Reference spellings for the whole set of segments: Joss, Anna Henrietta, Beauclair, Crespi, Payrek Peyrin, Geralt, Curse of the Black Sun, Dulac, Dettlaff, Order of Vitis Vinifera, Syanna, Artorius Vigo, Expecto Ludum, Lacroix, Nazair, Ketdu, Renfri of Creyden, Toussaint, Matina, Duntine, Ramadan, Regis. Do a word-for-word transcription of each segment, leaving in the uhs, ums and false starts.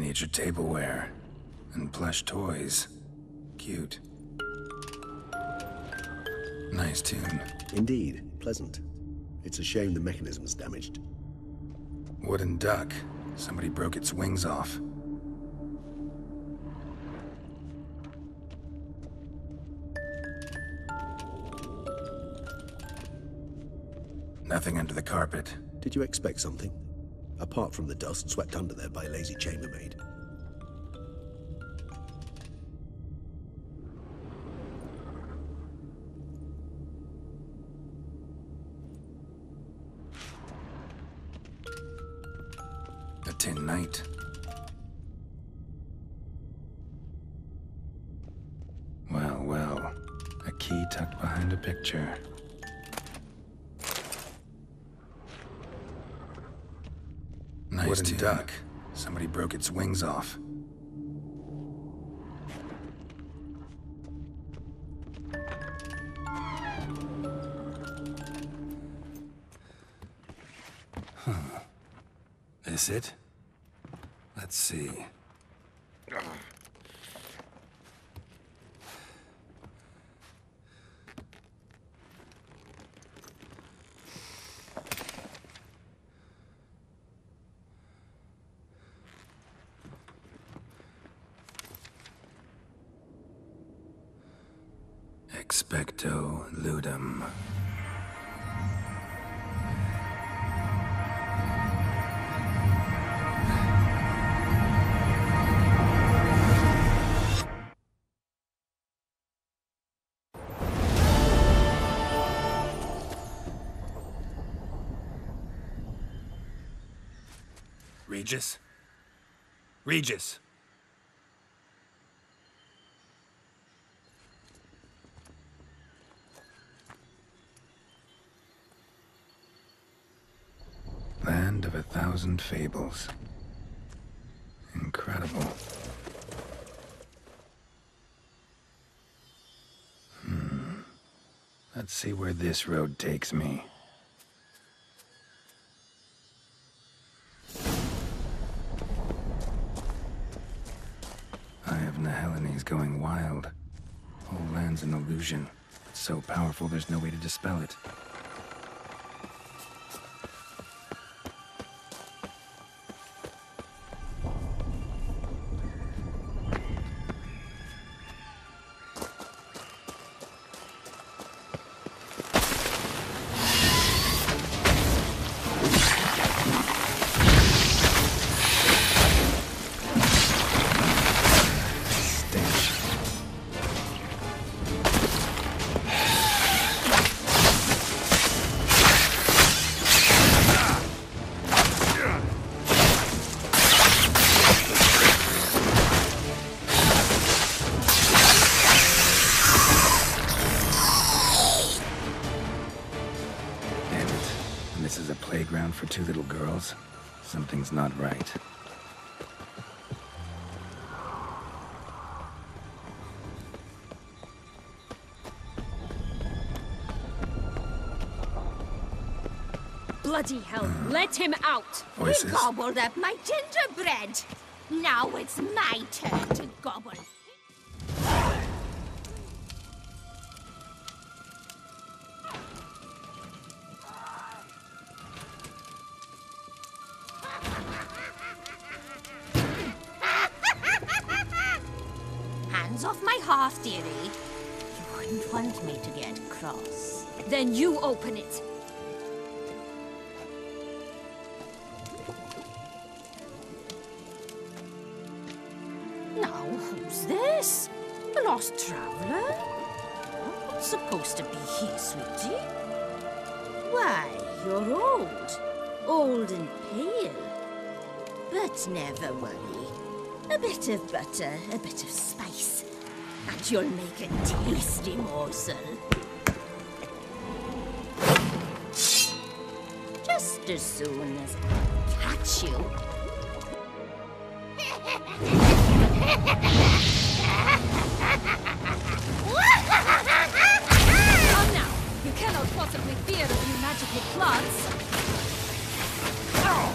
miniature tableware, and plush toys. Cute. Nice tune. Indeed, pleasant. It's a shame the mechanism's damaged. Wooden duck. Somebody broke its wings off. Nothing under the carpet. Did you expect something? Apart from the dust swept under there by a lazy chambermaid. A tin knight. Well, well. A key tucked behind a picture. Nice wooden duck. Somebody broke its wings off. Huh. Is it? Let's see. Expecto Ludum. Regis? Regis! Of a thousand fables. Incredible. Hmm. Let's see where this road takes me. Eye of Nahelene's going wild. Whole land's an illusion. It's so powerful there's no way to dispel it. For two little girls, something's not right. Bloody hell, uh, let him out! Voices. He gobbled up my gingerbread! Now it's my turn to gobble. Then you open it. Now, who's this? The lost traveler? Not supposed to be here, sweetie. Why, you're old. Old and pale. But never worry. A bit of butter, a bit of spice, and you'll make a tasty morsel. As soon as I catch you. Come now, you cannot possibly fear a few magical plants. Oh.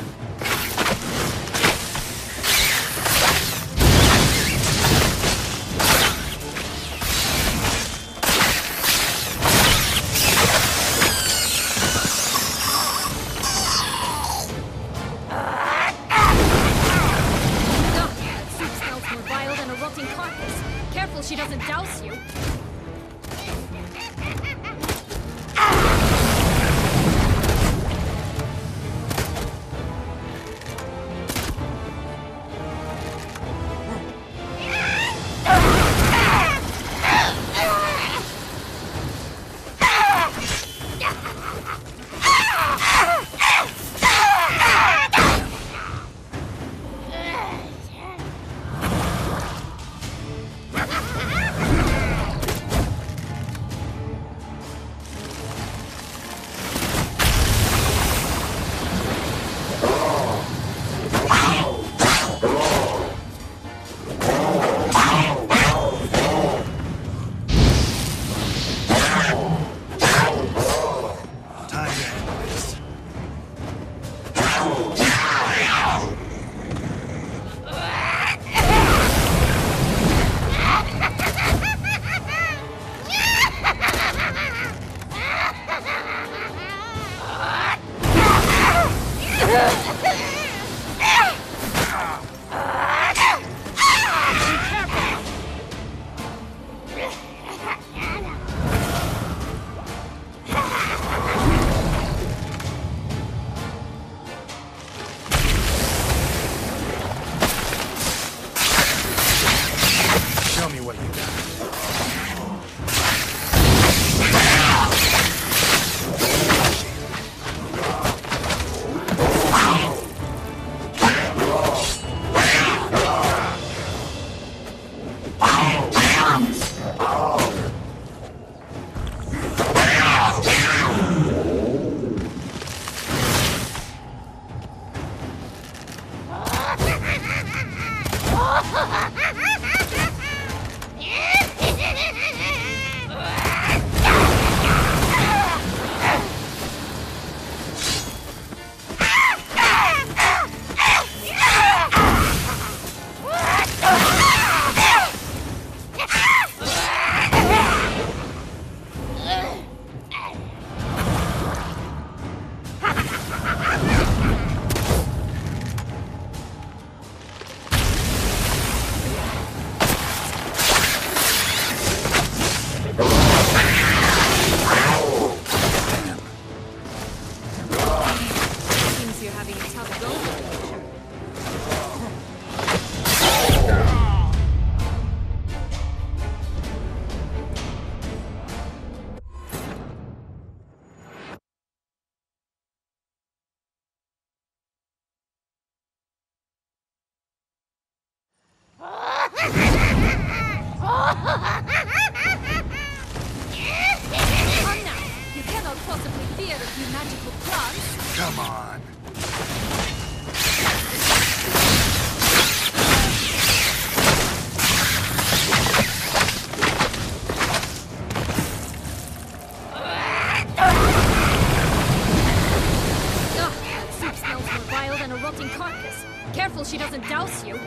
magical plants. Come on. She doesn't douse you.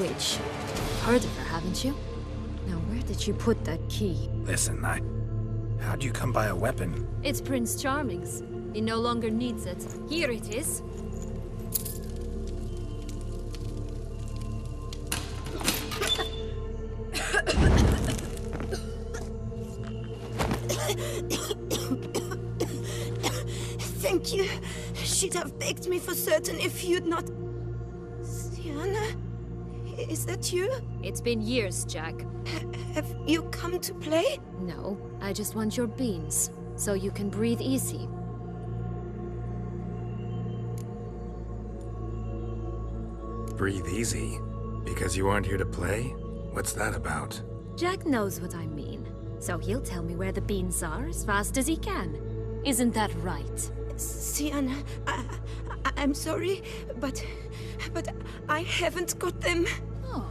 Witch. Heard of her, haven't you? Now, where did you put that key? Listen, I... how'd you come by a weapon? It's Prince Charming's. He no longer needs it. Here it is. Thank you. She'd have begged me for certain if you'd not... Syanna? Is that you? It's been years, Jack. H- have you come to play? No, I just want your beans, so you can breathe easy. Breathe easy? Because you aren't here to play? What's that about? Jack knows what I mean, so he'll tell me where the beans are as fast as he can. Isn't that right? Syanna, I, I, I'm sorry, but... but I haven't got them. Oh.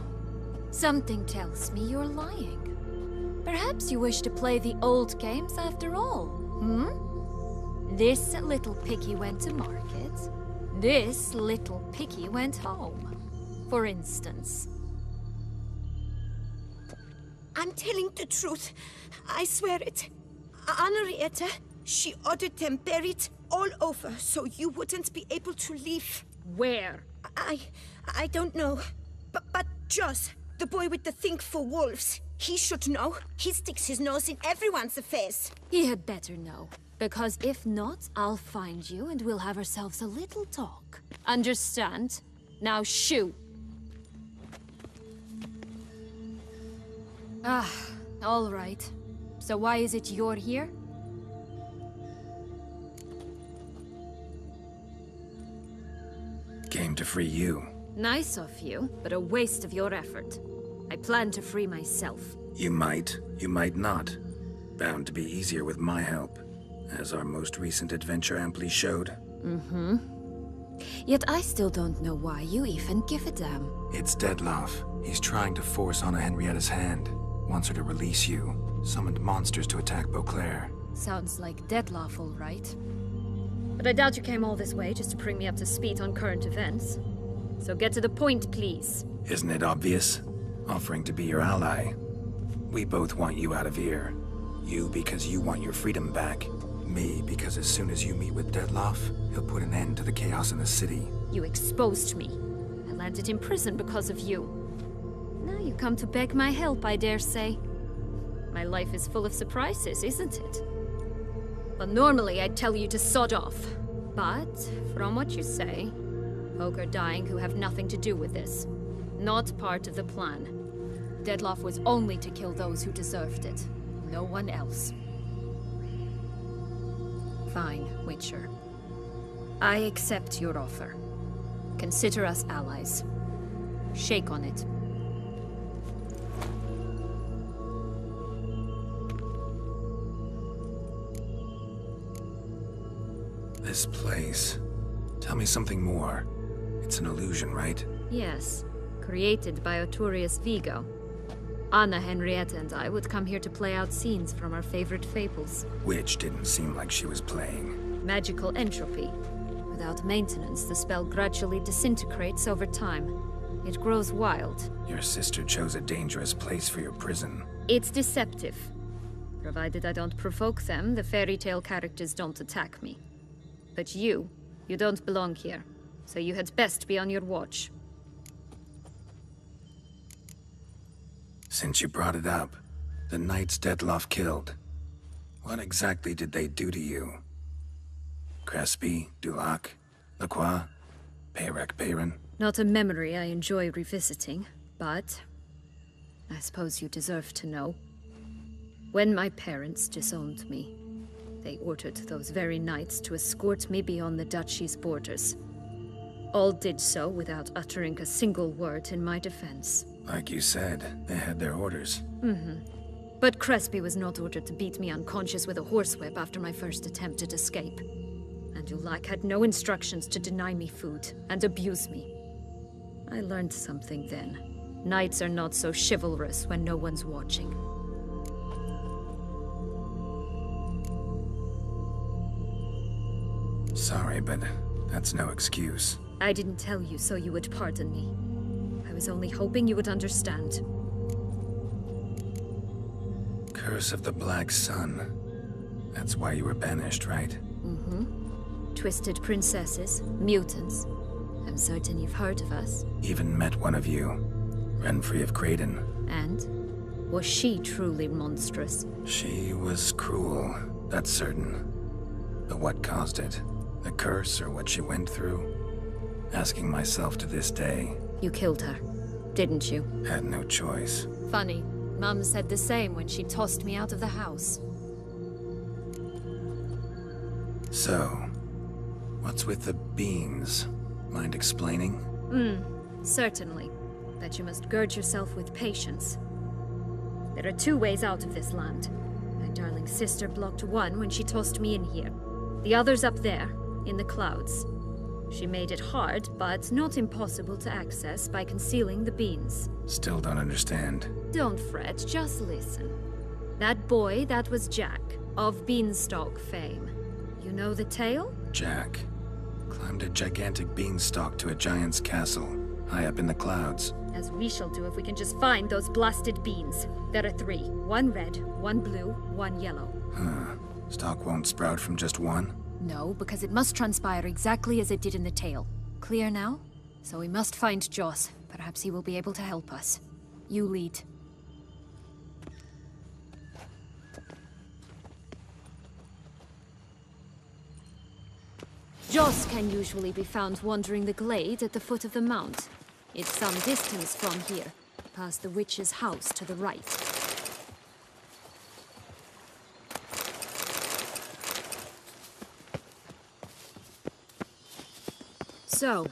Something tells me you're lying. Perhaps you wish to play the old games after all, hmm? This little picky went to market. This little picky went home, for instance. I'm telling the truth. I swear it. Anna Henrietta, she ordered them buried all over, so you wouldn't be able to leave. Where? I... I don't know. But, but Joss, the boy with the thing for wolves, he should know. He sticks his nose in everyone's affairs. He had better know. Because if not, I'll find you and we'll have ourselves a little talk. Understand? Now shoo! Ah, all right. So why is it you're here? Came to free you. Nice of you, but a waste of your effort. I plan to free myself. You might, you might not. Bound to be easier with my help, as our most recent adventure amply showed. Mm-hmm. Yet I still don't know why you even give a damn. It's Dettlaff. He's trying to force Anna Henrietta's hand. Wants her to release you. Summoned monsters to attack Beauclair. Sounds like Dettlaff, all right. But I doubt you came all this way just to bring me up to speed on current events. So get to the point, please. Isn't it obvious? Offering to be your ally. We both want you out of here. You because you want your freedom back. Me because as soon as you meet with Dettlaff, he'll put an end to the chaos in the city. You exposed me. I landed in prison because of you. Now you come to beg my help, I dare say. My life is full of surprises, isn't it? Well, normally I'd tell you to sod off. But, from what you say, folk are dying who have nothing to do with this. Not part of the plan. Dettlaff was only to kill those who deserved it. No one else. Fine, Witcher. I accept your offer. Consider us allies. Shake on it. This place. Tell me something more. It's an illusion, right? Yes. Created by Artorius Vigo. Anna Henrietta and I would come here to play out scenes from our favorite fables. Which didn't seem like she was playing. Magical entropy. Without maintenance, the spell gradually disintegrates over time. It grows wild. Your sister chose a dangerous place for your prison. It's deceptive. Provided I don't provoke them, the fairy tale characters don't attack me. But you, you don't belong here, so you had best be on your watch. Since you brought it up, the knights Dettlaff killed. What exactly did they do to you? Crespi, Dulac, Lacroix, Payrek Peyrin? Not a memory I enjoy revisiting, but I suppose you deserve to know. When my parents disowned me, they ordered those very knights to escort me beyond the duchy's borders. All did so without uttering a single word in my defense. Like you said, they had their orders. Mm-hmm. But Crespi was not ordered to beat me unconscious with a horsewhip after my first attempt at escape. And Dulac had no instructions to deny me food and abuse me. I learned something then. Knights are not so chivalrous when no one's watching. Sorry, but that's no excuse. I didn't tell you so you would pardon me. I was only hoping you would understand. Curse of the Black Sun. That's why you were banished, right? Mm-hmm. Twisted princesses, mutants. I'm certain you've heard of us. Even met one of you, Renfri of Creyden. And? Was she truly monstrous? She was cruel, that's certain. But what caused it? The curse or what she went through? Asking myself to this day. You killed her, didn't you? Had no choice. Funny. Mum said the same when she tossed me out of the house. So, what's with the beans? Mind explaining? Mm, certainly. But you must gird yourself with patience. There are two ways out of this land. My darling sister blocked one when she tossed me in here. The other's up there, in the clouds. She made it hard, but not impossible to access by concealing the beans. Still don't understand. Don't fret, just listen. That boy, that was Jack, of beanstalk fame. You know the tale? Jack climbed a gigantic beanstalk to a giant's castle, high up in the clouds. As we shall do if we can just find those blasted beans. There are three. One red, one blue, one yellow. Huh. Stalk won't sprout from just one? No, because it must transpire exactly as it did in the tale. Clear now? So we must find Joss. Perhaps he will be able to help us. You lead. Joss can usually be found wandering the glade at the foot of the mount. It's some distance from here, past the witch's house to the right. So,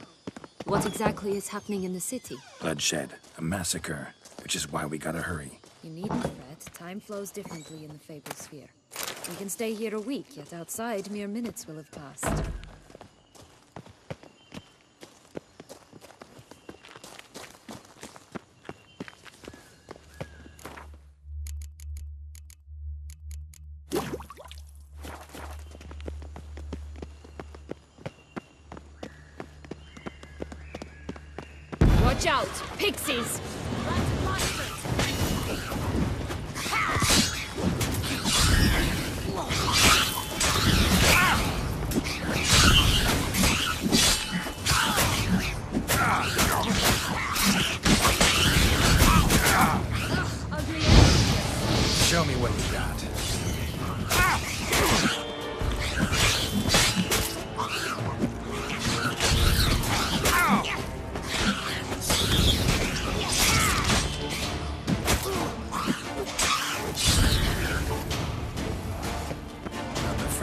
what exactly is happening in the city? Bloodshed, a massacre, which is why we gotta hurry. You needn't fret. Time flows differently in the Fable Sphere. We can stay here a week, yet outside mere minutes will have passed. Out, pixies! Show me what you got.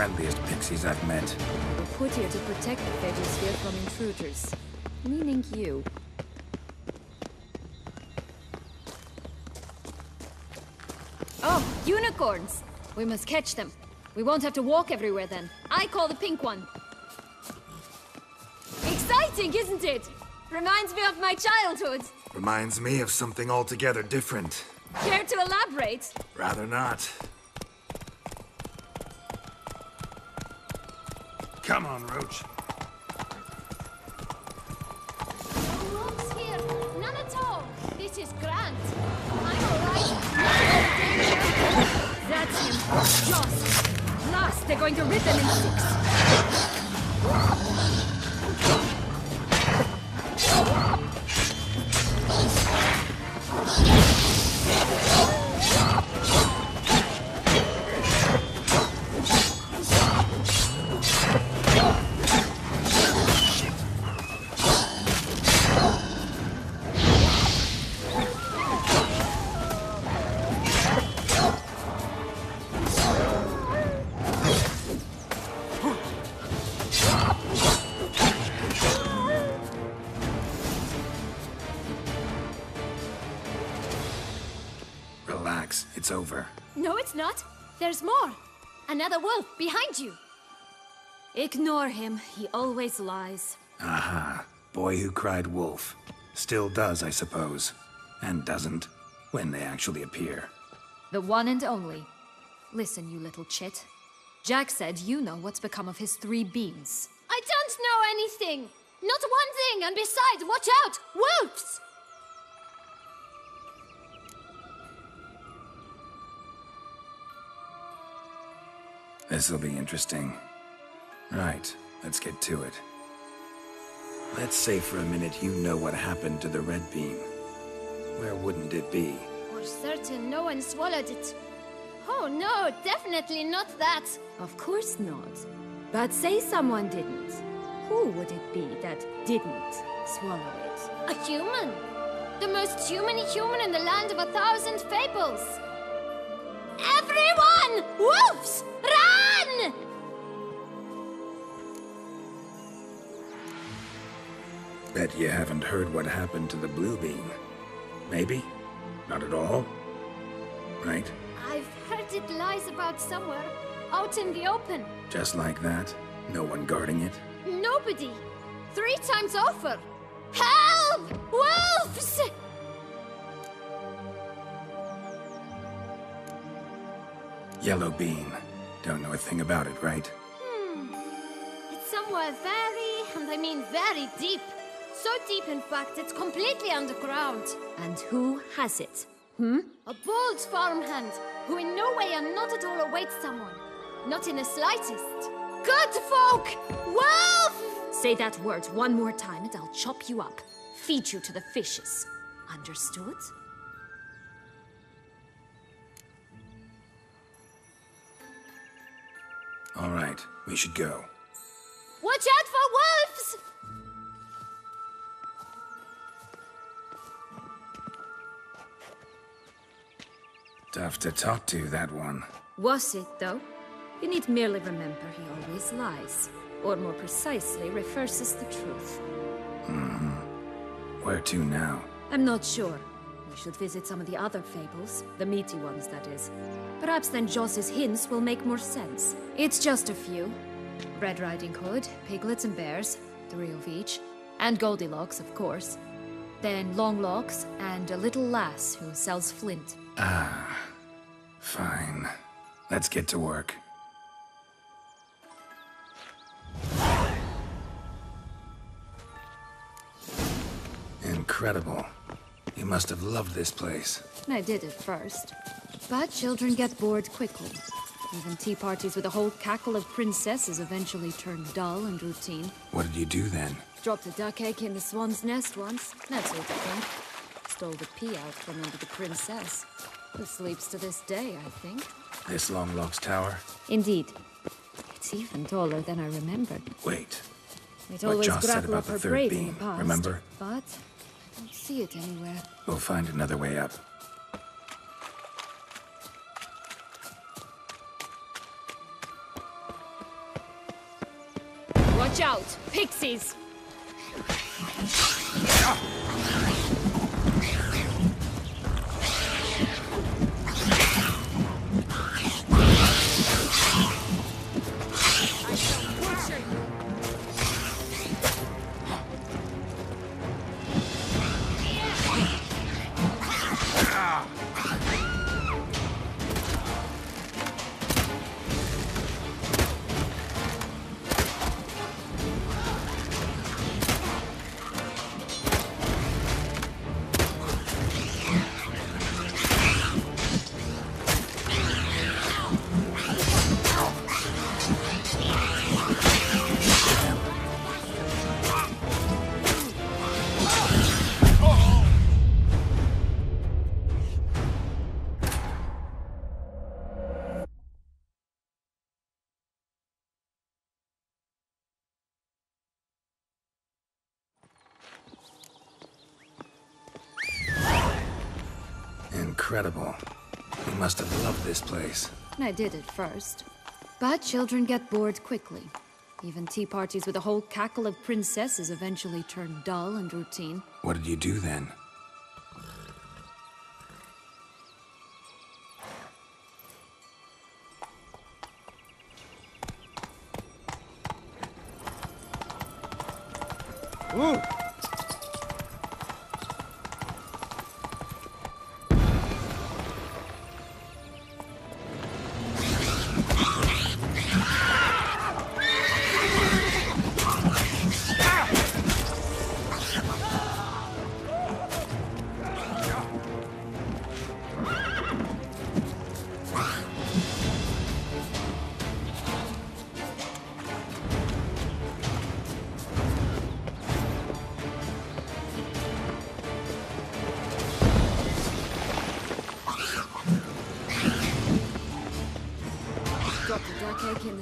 friendliest pixies I've met. Put here to protect the Vegisphere from intruders. Meaning you. Oh, unicorns! We must catch them. We won't have to walk everywhere then. I call the pink one. Exciting, isn't it? Reminds me of my childhood. Reminds me of something altogether different. Care to elaborate? Rather not. Come on, Roach. No wolves here. None at all. This is grand. I'm alright. That's him. Joss. Last, they're going to rip them in six. Over. No, it's not. There's more. Another wolf behind you. Ignore him. He always lies. Aha. Boy who cried wolf. Still does, I suppose. And doesn't. When they actually appear. The one and only. Listen, you little chit. Jack said you know what's become of his three beans. I don't know anything. Not one thing. And besides, watch out. Wolves! This'll be interesting. Right, let's get to it. Let's say for a minute you know what happened to the red beam. Where wouldn't it be? We're certain no one swallowed it. Oh no, definitely not that. Of course not. But say someone didn't. Who would it be that didn't swallow it? A human? The most human human in the land of a thousand fables. Everyone! Wolves! Run! Bet you haven't heard what happened to the blue beam. Maybe? Not at all? Right? I've heard it lies about somewhere. Out in the open. Just like that? No one guarding it? Nobody! Three times over! Help! Wolves! Yellow beam. Don't know a thing about it, right? Hmm. It's somewhere very, and I mean very deep. So deep, in fact, it's completely underground. And who has it? Hmm? A bold farmhand, who in no way and not at all awaits someone. Not in the slightest. Good folk! Wolf! Say that word one more time and I'll chop you up. Feed you to the fishes. Understood? All right, we should go. Watch out for wolves! Tough to talk to, that one. Was it, though? You need merely remember he always lies. Or more precisely, reverses the truth. Mm-hmm. Where to now? I'm not sure. We should visit some of the other fables, the meaty ones, that is. Perhaps then Joss's hints will make more sense. It's just a few. Red Riding Hood, Piglets and Bears, three of each, and Goldilocks, of course. Then Longlocks, and a little lass who sells flint. Ah, fine. Let's get to work. Incredible. You must have loved this place. I did at first. But children get bored quickly. Even tea parties with a whole cackle of princesses eventually turned dull and routine. What did you do then? Dropped a duck egg in the swan's nest once. That sort of thing. Stole the pea out from under the princess. Who sleeps to this day, I think. This Longlock's tower? Indeed. It's even taller than I remembered. Wait. It always what Joss said about the third beam, past, remember? But... I don't see it anywhere. We'll find another way up. Watch out, pixies! Incredible. You must have loved this place. I did at first. But children get bored quickly. Even tea parties with a whole cackle of princesses eventually turn dull and routine. What did you do then? Ooh!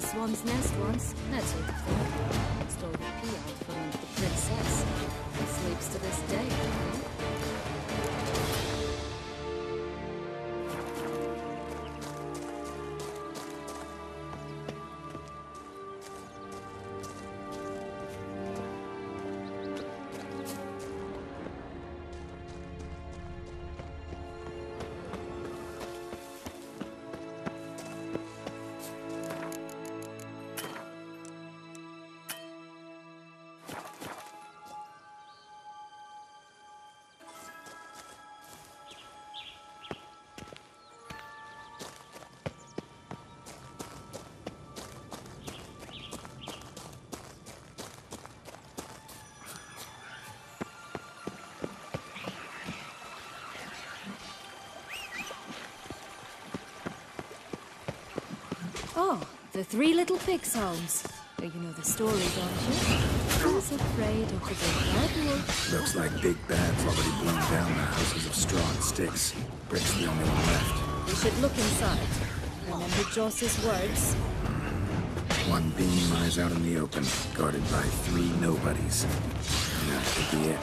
Swan's nest once, that sort of thing. Stole the pea out from the princess. He sleeps to this day. Oh, the three little pigs' homes. You know the story, don't you? Who's afraid of the big bad wolf? Looks like Big Bad's already blown down the houses of straw and sticks. Brick's the only one left. We should look inside. Remember Joss's words. One beam lies out in the open, guarded by three nobodies. And that could be it.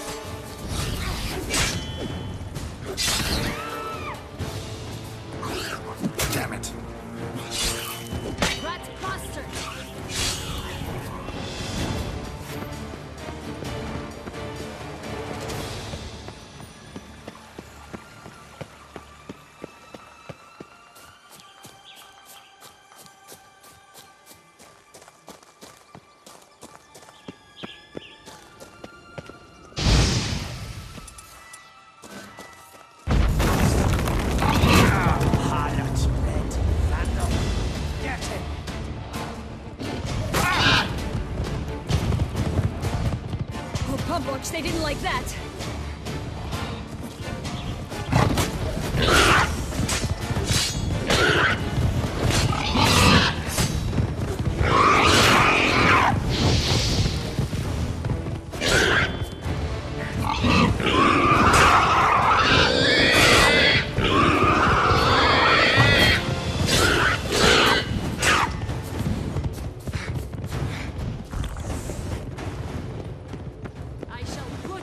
They didn't like that.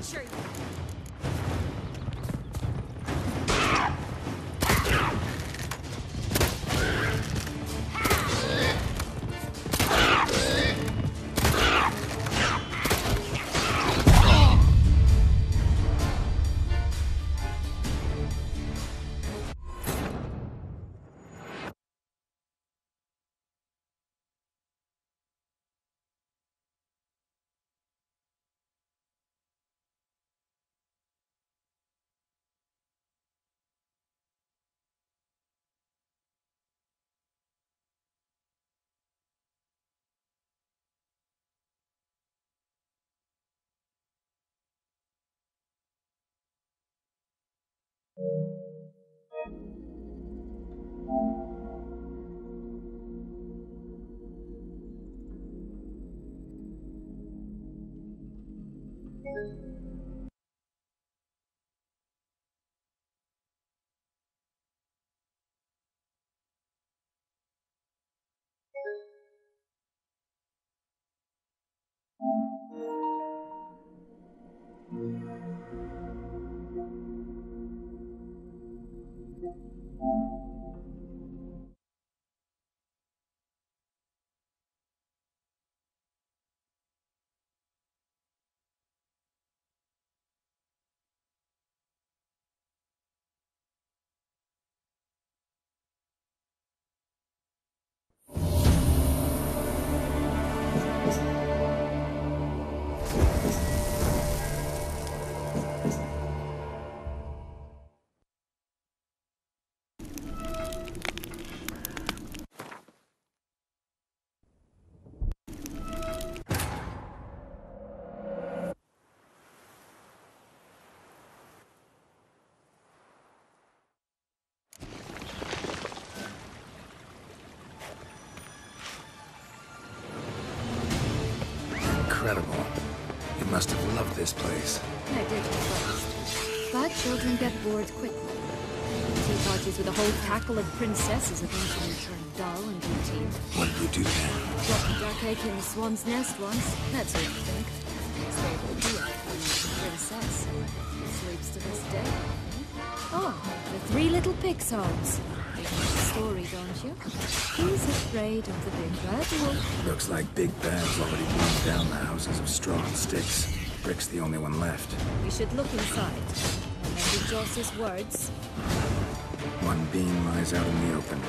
Sure. You must have loved this place. I did at first. But children get bored quickly. Tea parties with a whole tackle of princesses eventually turn dull and routine. What did you do then? Dropped the dark egg in the swan's nest once. That's what I think. Next day will be a princess. It sleeps to this day. Oh, the three little pixards. You know the story, don't you? He's afraid of the big bad wolf. Looks like Big Bad's already blown down the houses of straw and sticks. Brick's the only one left. We should look inside. Remember Joss's words. One beam lies out in the open.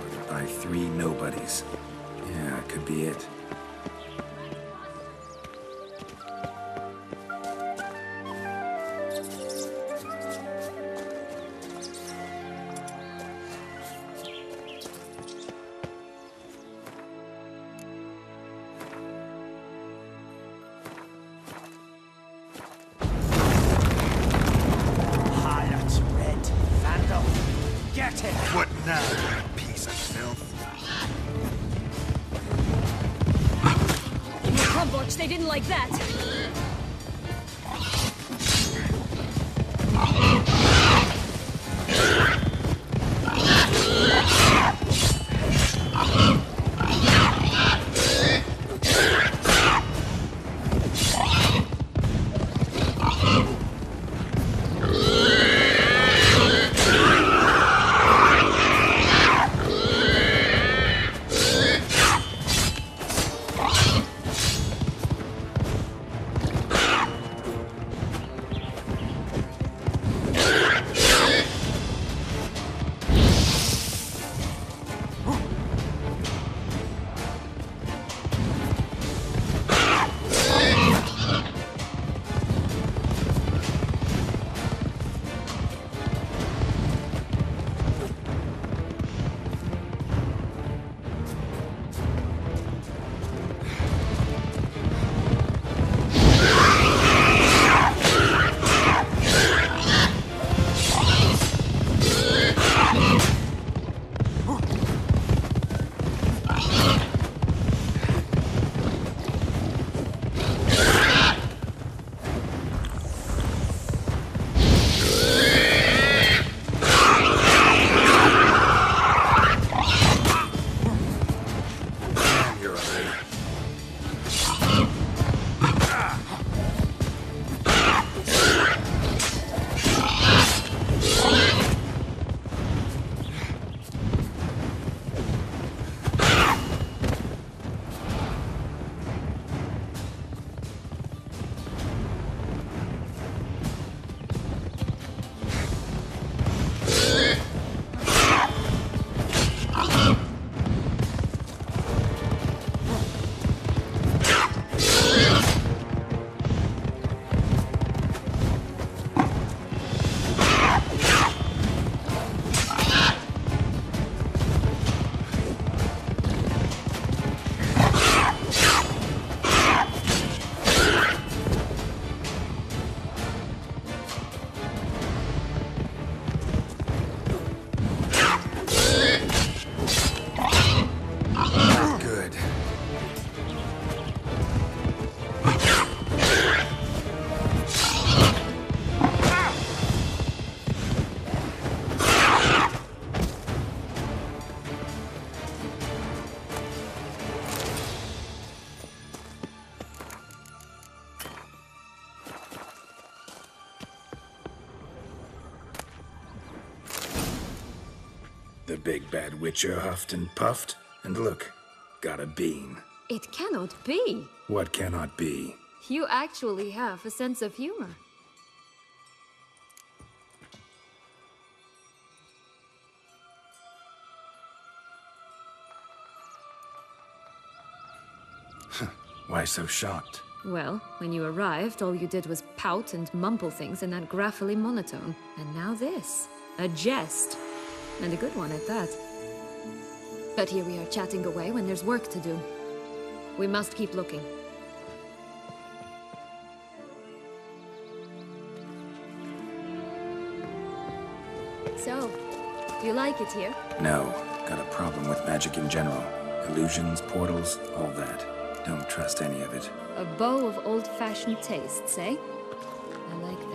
Ordered by three nobodies. Yeah, it could be it. the big bad witcher huffed and puffed, and look, got a bean. It cannot be. What cannot be? You actually have a sense of humor. Why so shocked? Well, when you arrived, all you did was pout and mumble things in that gravelly monotone. And now this. A jest. And a good one at that. But here we are chatting away when there's work to do. We must keep looking. So, do you like it here? No. Got a problem with magic in general. Illusions, portals, all that. Don't trust any of it. A bow of old-fashioned tastes, eh? I like that.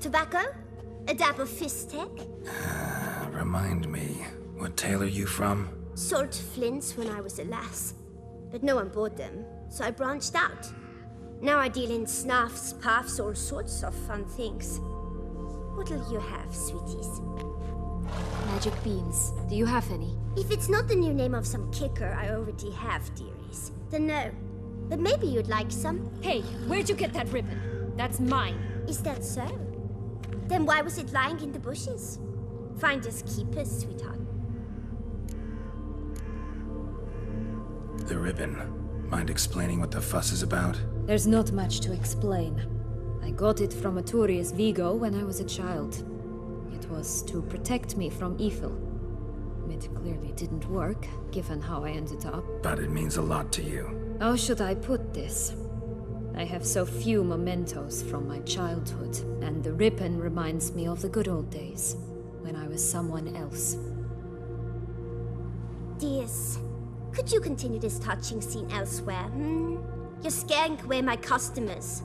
Tobacco? A dab of fishtech? Ah, remind me, what tale are you from? Sold flints when I was a lass, but no one bought them, so I branched out. Now I deal in snuffs, puffs, all sorts of fun things. What'll you have, sweeties? Magic beans. Do you have any? If it's not the new name of some kicker I already have, dearies, then no. But maybe you'd like some. Hey, where'd you get that ribbon? That's mine. Is that so? Then why was it lying in the bushes? Finders keepers, sweetheart. The ribbon. Mind explaining what the fuss is about? There's not much to explain. I got it from Artorius Vigo when I was a child. It was to protect me from evil. It clearly didn't work, given how I ended up. But it means a lot to you. How should I put this? I have so few mementos from my childhood, and the ribbon reminds me of the good old days, when I was someone else. Dears, could you continue this touching scene elsewhere, hmm? You're scaring away my customers.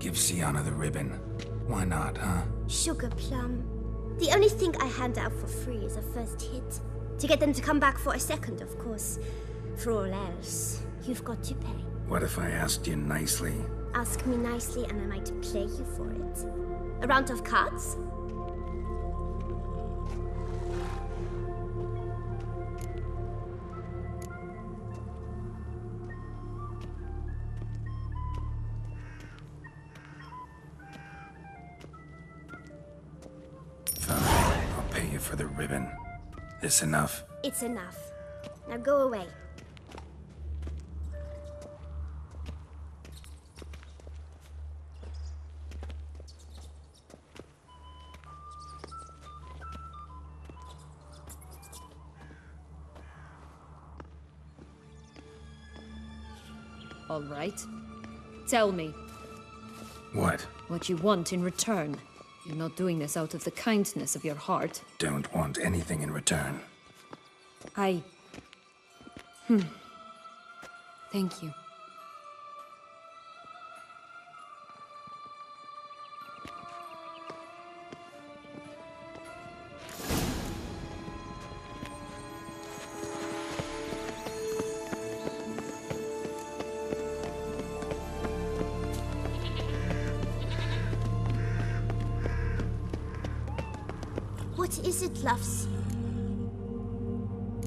Give Syanna the ribbon. Why not, huh? Sugar plum. The only thing I hand out for free is a first hit. To get them to come back for a second, of course. For all else, you've got to pay. What if I asked you nicely? Ask me nicely and I might play you for it. A round of cards? It's enough. It's enough. Now go away. All right. Tell me. What? What you want in return. You're not doing this out of the kindness of your heart. Don't want anything in return. I... Hmm. Thank you. Loves.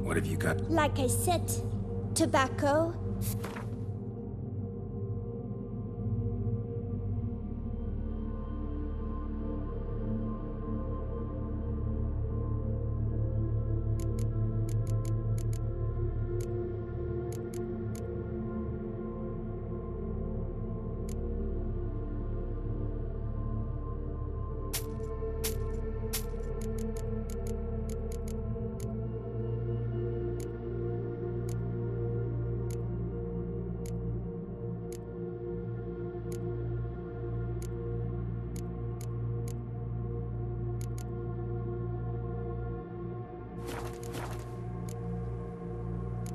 What have you got? Like I said, tobacco.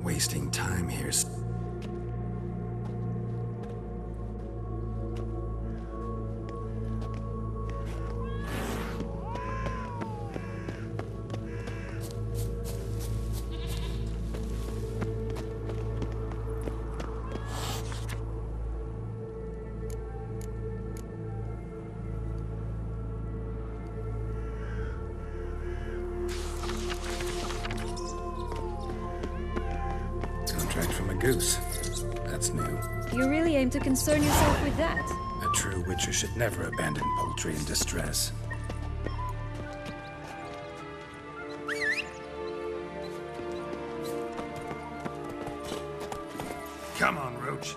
Wasting time here. To concern yourself with that. A true witcher should never abandon poultry in distress. Come on, Roach.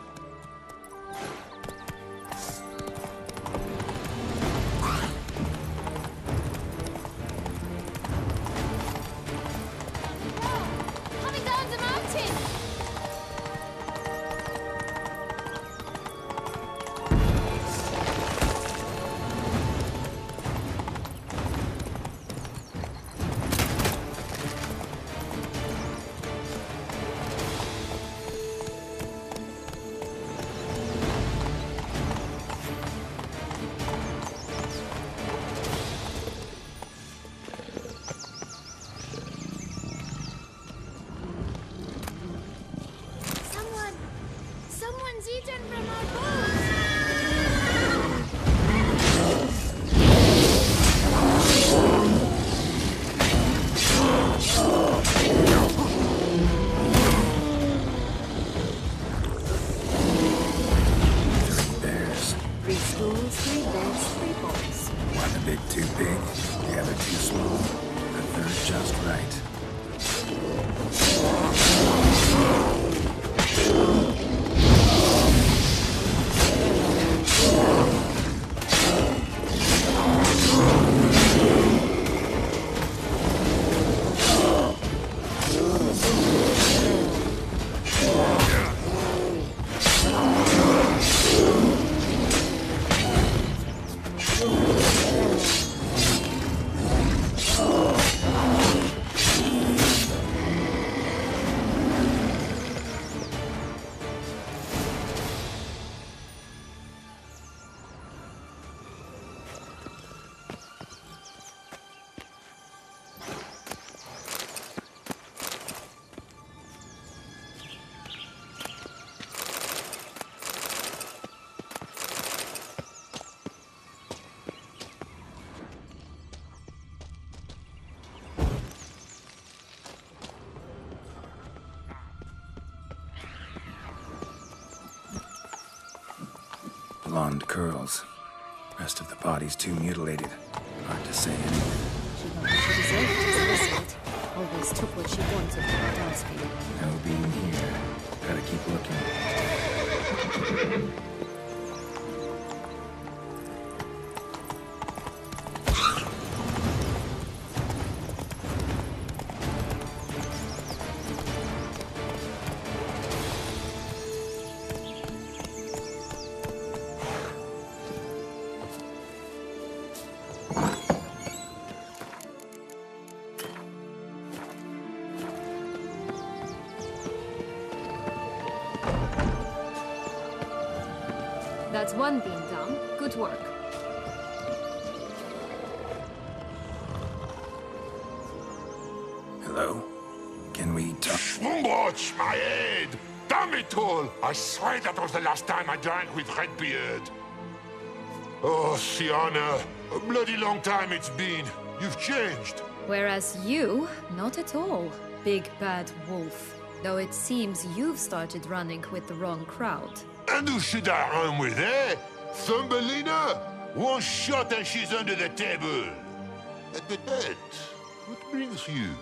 Blonde curls. Rest of the body's too mutilated. Hard to say anything. She knows she deserved to respect. Always took what she wanted from the townspeople. No being here. Gotta keep looking. That's one beam down. Good work. Hello? Can we talk? Watch my head! Damn it all! I swear that was the last time I drank with Redbeard. Oh, Syanna, a bloody long time it's been. You've changed. Whereas you, not at all, big bad wolf. Though it seems you've started running with the wrong crowd. And who should I run with, eh? Thumbelina? One shot and she's under the table. At the dead. What brings you?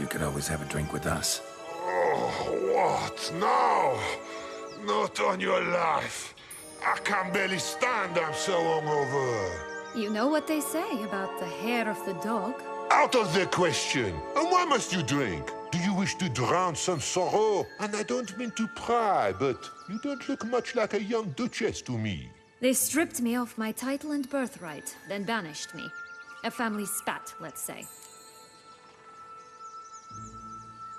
You could always have a drink with us. Oh, what? No! Not on your life. I can barely stand, I'm so hungover. You know what they say about the hair of the dog? Out of the question! And why must you drink? Do you wish to drown some sorrow? And I don't mean to pry, but you don't look much like a young duchess to me. They stripped me of my title and birthright, then banished me. A family spat, let's say.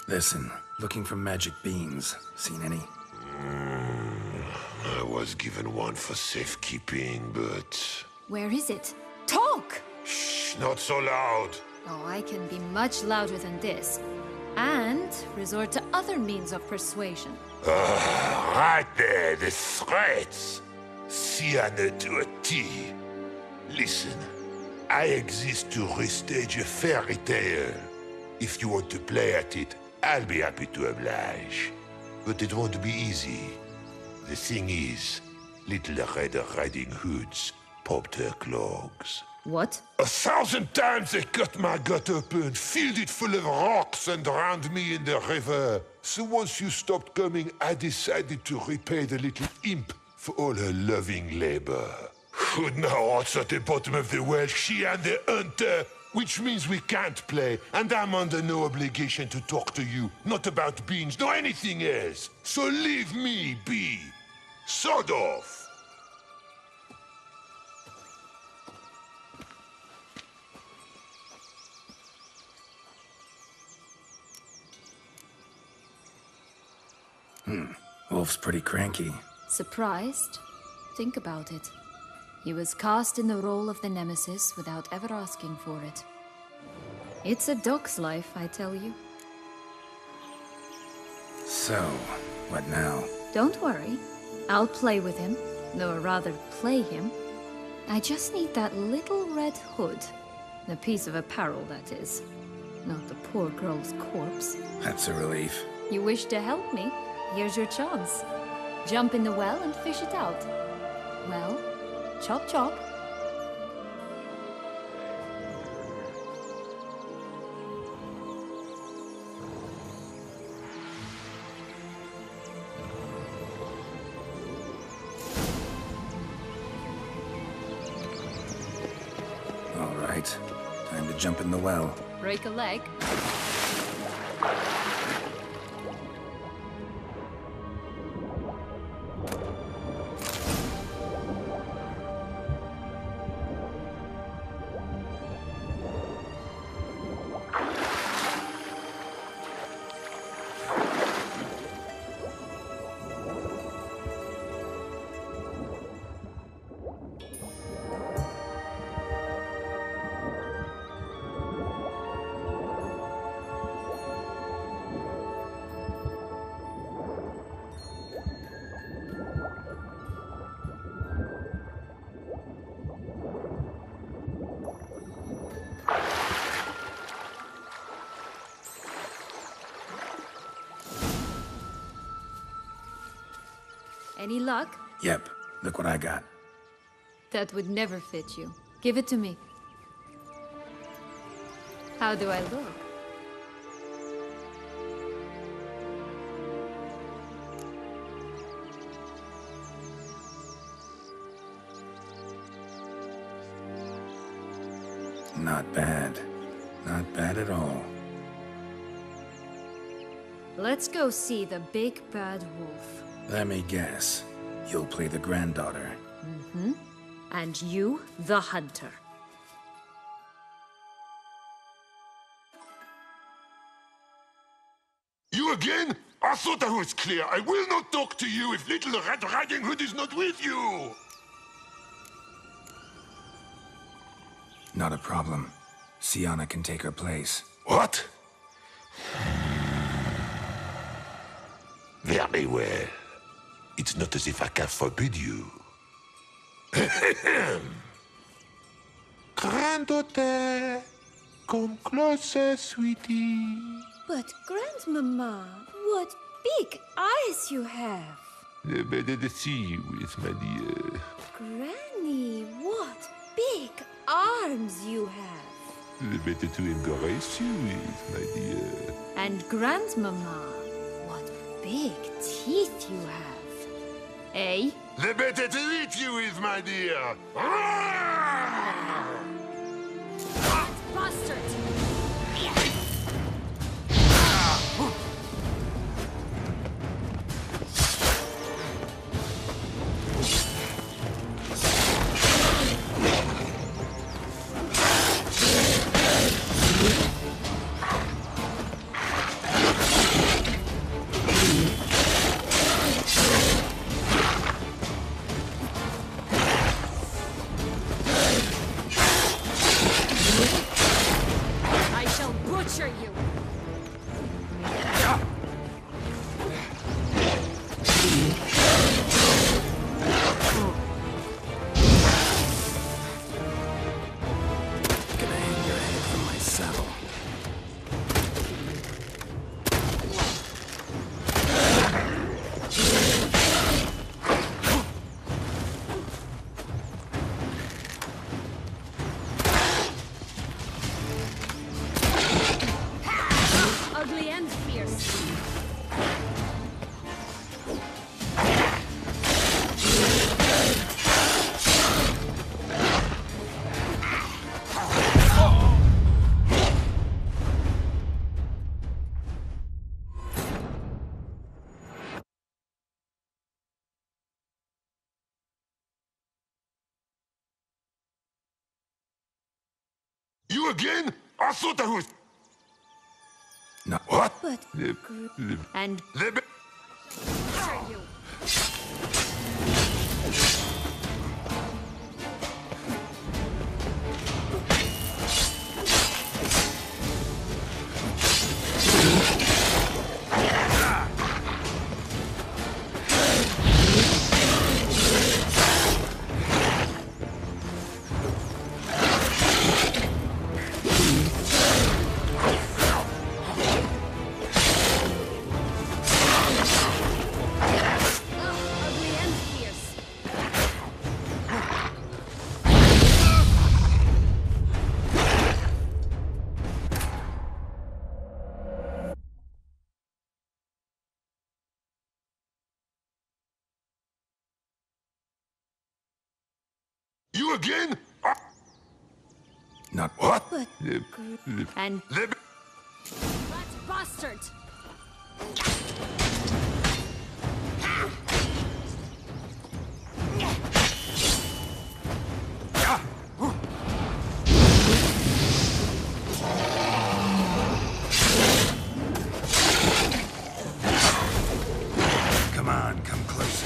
Listen, looking for magic beans. Seen any? Mm, I was given one for safekeeping, but... Where is it? Talk! Shh, not so loud! Oh, I can be much louder than this. And resort to other means of persuasion. Uh, right there, the threats! Syanna to a T. Listen, I exist to restage a fairy tale. If you want to play at it, I'll be happy to oblige. But it won't be easy. The thing is, little Red Riding Hood's popped her clogs. What? A thousand times they cut my gut open, filled it full of rocks and drowned me in the river. So once you stopped coming, I decided to repay the little imp for all her loving labor. Who now odds at the bottom of the well, she and the hunter, which means we can't play, and I'm under no obligation to talk to you, not about beans, nor anything else. So leave me be. Sod off. Hmm. Wolf's pretty cranky. Surprised? Think about it. He was cast in the role of the nemesis without ever asking for it. It's a dog's life, I tell you. So, what now? Don't worry. I'll play with him. Or rather, play him. I just need that little red hood. A piece of apparel, that is. Not the poor girl's corpse. That's a relief. You wish to help me? Here's your chance. Jump in the well and fish it out. Well, chop chop. All right. Time to jump in the well. Break a leg. Any luck? Yep. Look what I got. That would never fit you. Give it to me. How do I look? Not bad. Not bad at all. Let's go see the big bad wolf. Let me guess. You'll play the granddaughter. Mm-hmm. And you, the hunter. You again? I thought I was clear. I will not talk to you if little Red Riding Hood is not with you! Not a problem. Syanna can take her place. What? Very well. It's not as if I can forbid you. Granddaughter, come closer, sweetie. But Grandmama, what big eyes you have. The better to see you with, my dear. Granny, what big arms you have. The better to embrace you with, my dear. And Grandmama, what big teeth you have. Eh? The better to eat you is, my dear! That bastard! You again? I thought I was... No. What? But... And... You again? Not what? What? And that bastard. Come on, come closer.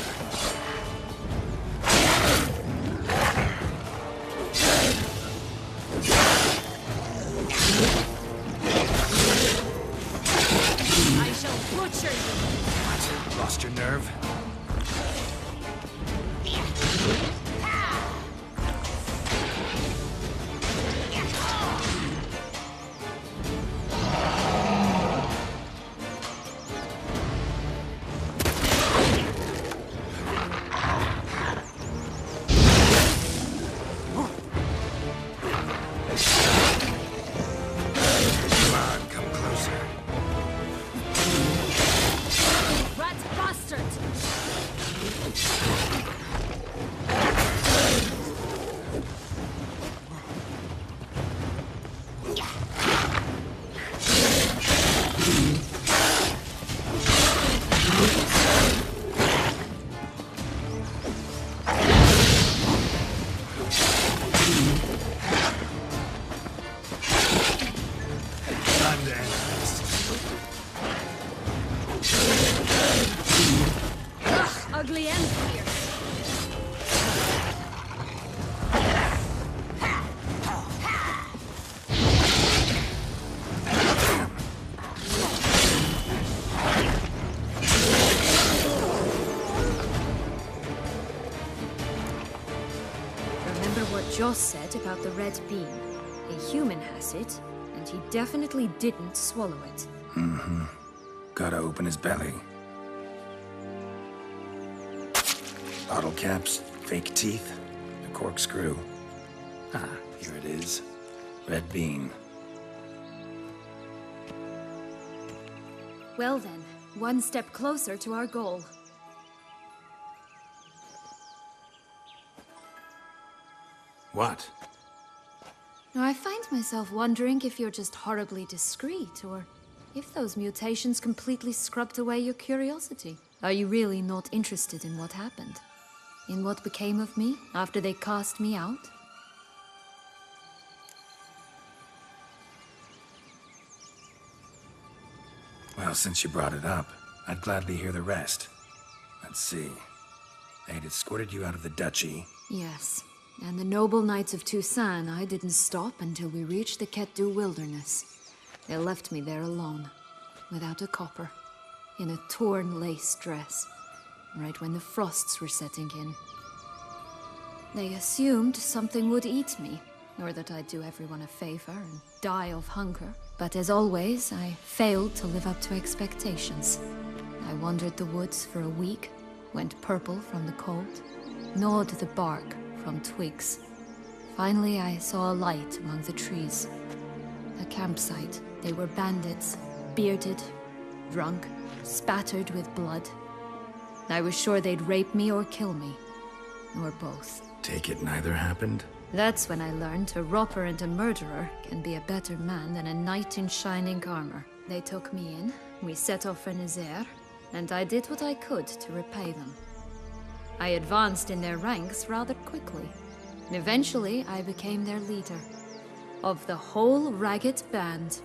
What? Lost your nerve? Joss said about the red beam. A human has it, and he definitely didn't swallow it. Mm-hmm. Gotta open his belly. Bottle caps, fake teeth, a corkscrew. Ah, here it is. Red beam. Well then, one step closer to our goal. What? Now, I find myself wondering if you're just horribly discreet, or if those mutations completely scrubbed away your curiosity. Are you really not interested in what happened? In what became of me after they cast me out? Well, since you brought it up, I'd gladly hear the rest. Let's see. They'd escorted you out of the duchy. Yes. And the noble knights of Toussaint I didn't stop until we reached the Ketdu wilderness. They left me there alone, without a copper, in a torn lace dress, right when the frosts were setting in. They assumed something would eat me, or that I'd do everyone a favor and die of hunger. But as always, I failed to live up to expectations. I wandered the woods for a week, went purple from the cold, gnawed the bark from twigs. Finally, I saw a light among the trees. A campsite. They were bandits, bearded, drunk, spattered with blood. I was sure they'd rape me or kill me, or both. Take it neither happened? That's when I learned a robber and a murderer can be a better man than a knight in shining armor. They took me in, we set off for Nazair, and I did what I could to repay them. I advanced in their ranks rather quickly. Eventually, I became their leader. of the whole ragged band.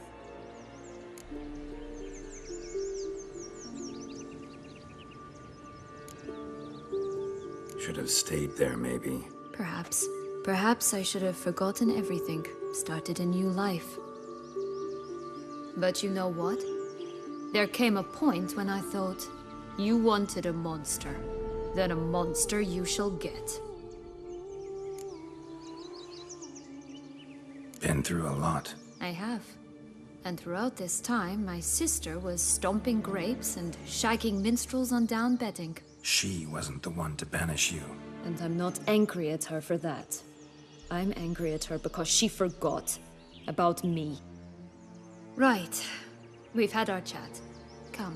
Should have stayed there, maybe. Perhaps. Perhaps I should have forgotten everything, started a new life. But you know what? There came a point when I thought, you wanted a monster, then a monster you shall get. Been through a lot. I have. And throughout this time, my sister was stomping grapes and shagging minstrels on down betting. She wasn't the one to banish you. And I'm not angry at her for that. I'm angry at her because she forgot about me. Right. We've had our chat. Come.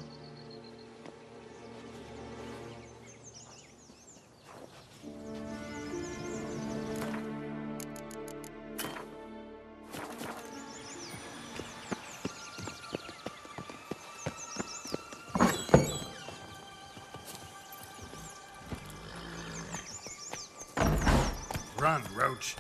Run, Roach.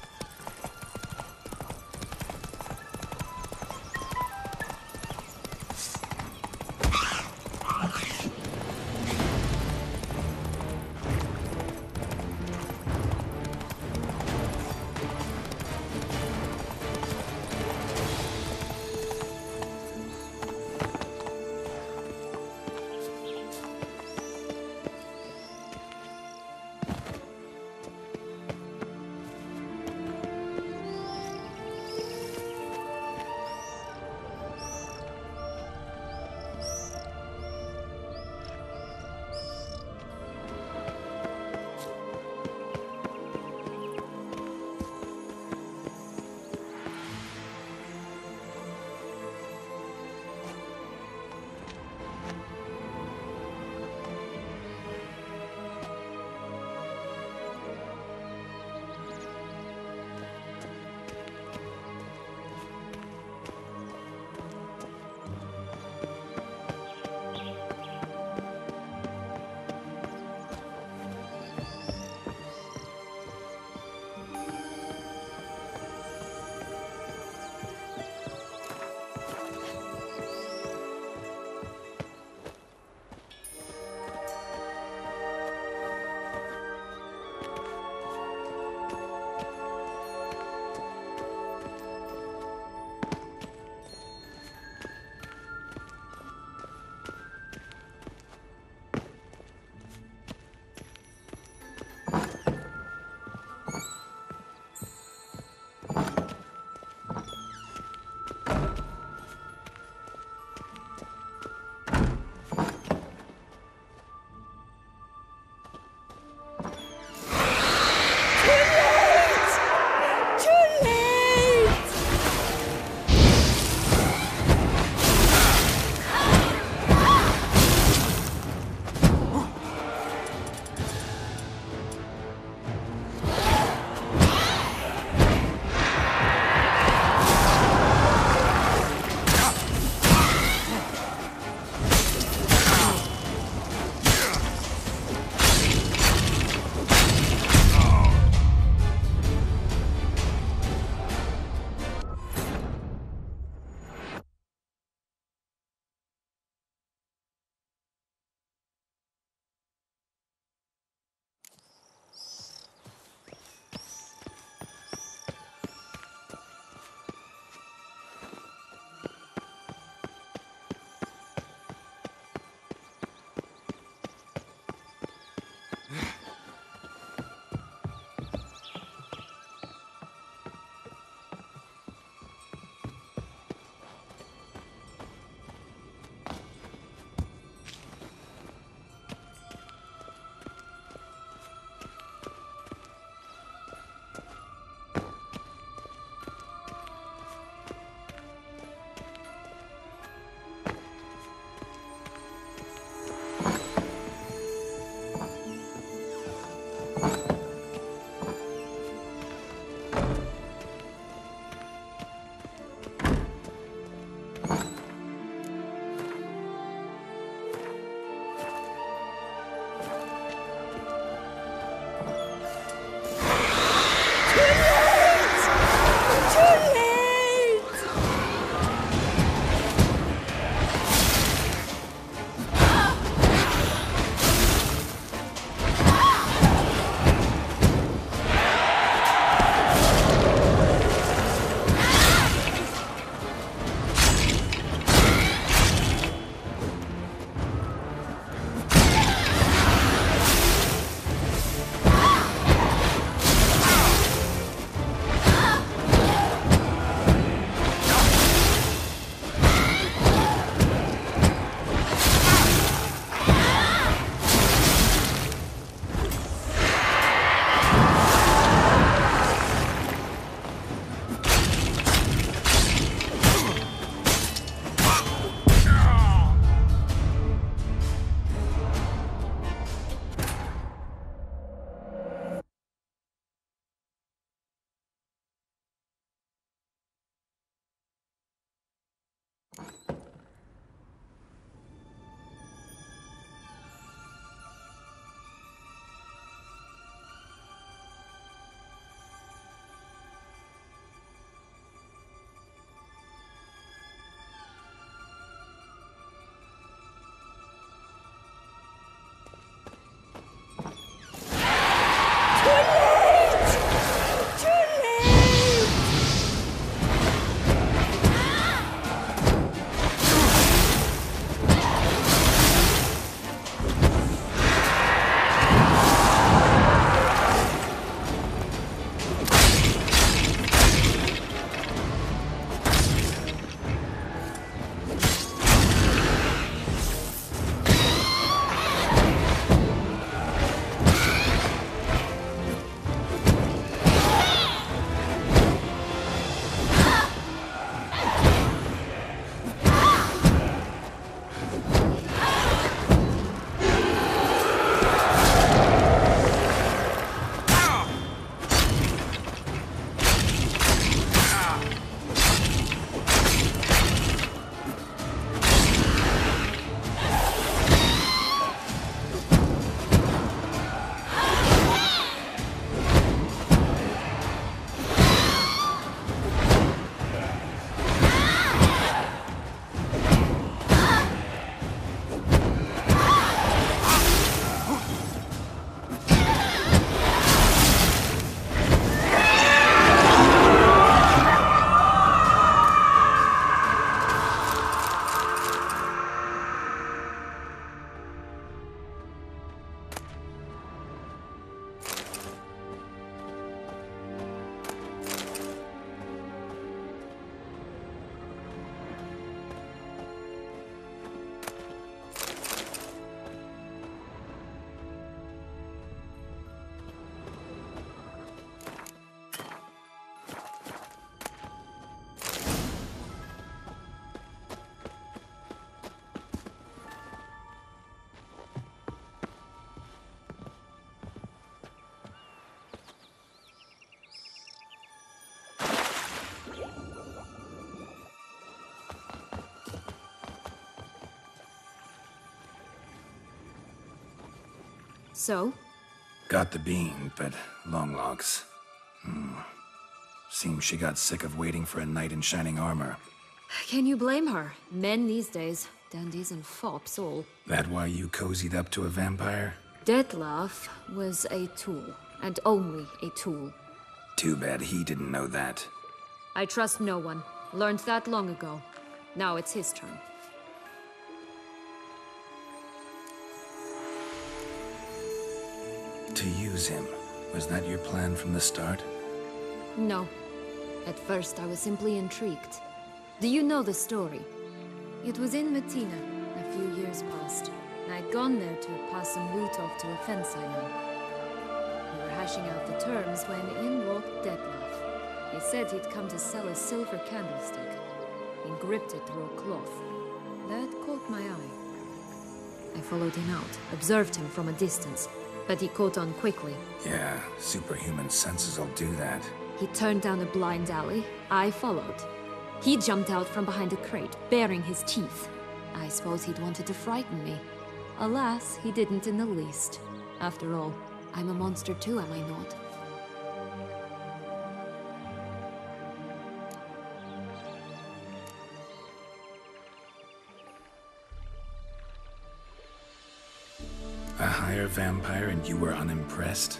So? Got the bean, but Longlocks. Hmm. Seems she got sick of waiting for a knight in shining armor. Can you blame her? Men these days, dandies and fops all. That why you cozied up to a vampire? Dettlaff was a tool, and only a tool. Too bad he didn't know that. I trust no one. Learned that long ago. Now it's his turn. To use him, was that your plan from the start? No. At first I was simply intrigued. Do you know the story? It was in Matina, a few years past. I'd gone there to pass some loot off to a fence I know. We were hashing out the terms when in walked Dettlaff. He said he'd come to sell a silver candlestick. He gripped it through a cloth. That caught my eye. I followed him out, observed him from a distance, but he caught on quickly. Yeah, superhuman senses will do that. He turned down a blind alley. I followed. He jumped out from behind a crate, baring his teeth. I suppose he'd wanted to frighten me. Alas, he didn't in the least. After all, I'm a monster too, am I not? A higher vampire and you were unimpressed?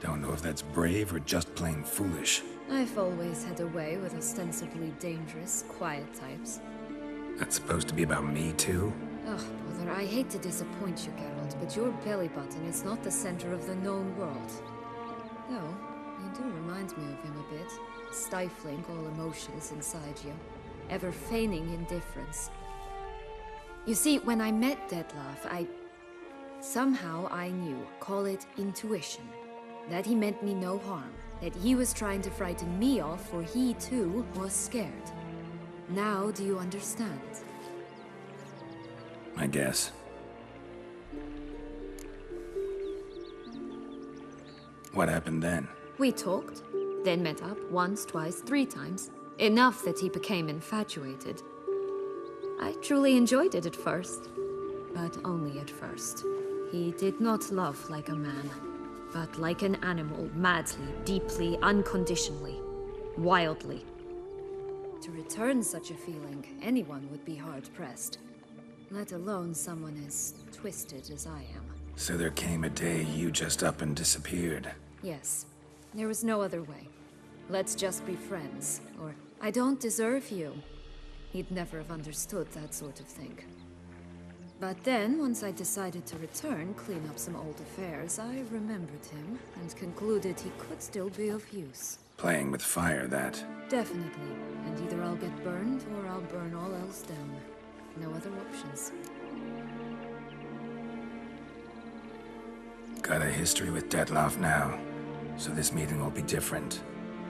Don't know if that's brave or just plain foolish. I've always had a way with ostensibly dangerous, quiet types. That's supposed to be about me too? Ugh, brother, I hate to disappoint you, Geralt, but your belly button is not the center of the known world. Though, you do remind me of him a bit, stifling all emotions inside you, ever feigning indifference. You see, when I met Dettlaff, I... somehow I knew, call it intuition, that he meant me no harm, that he was trying to frighten me off, for he too was scared. Now do you understand? I guess. What happened then? We talked, then met up once, twice, three times. Enough that he became infatuated. I truly enjoyed it at first, but only at first. He did not love like a man, but like an animal, madly, deeply, unconditionally, wildly. To return such a feeling, anyone would be hard-pressed. Let alone someone as twisted as I am. So there came a day you just up and disappeared. Yes. There was no other way. Let's just be friends, or I don't deserve you. He'd never have understood that sort of thing. But then, once I decided to return, clean up some old affairs, I remembered him and concluded he could still be of use. Playing with fire, that. Definitely. And either I'll get burned or I'll burn all else down. No other options. Got a history with Dettlaff now, so this meeting will be different.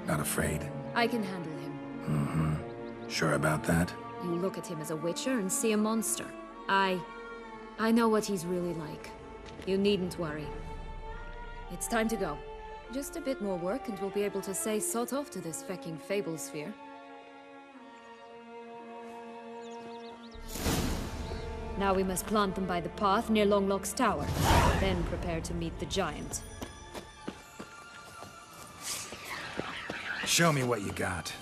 Not afraid? I can handle him. Mm-hmm. Sure about that? You look at him as a witcher and see a monster. I... I know what he's really like. You needn't worry. It's time to go. Just a bit more work and we'll be able to say sod off to this fecking fable sphere. Now we must plant them by the path near Longlock's tower, then prepare to meet the giant. Show me what you got.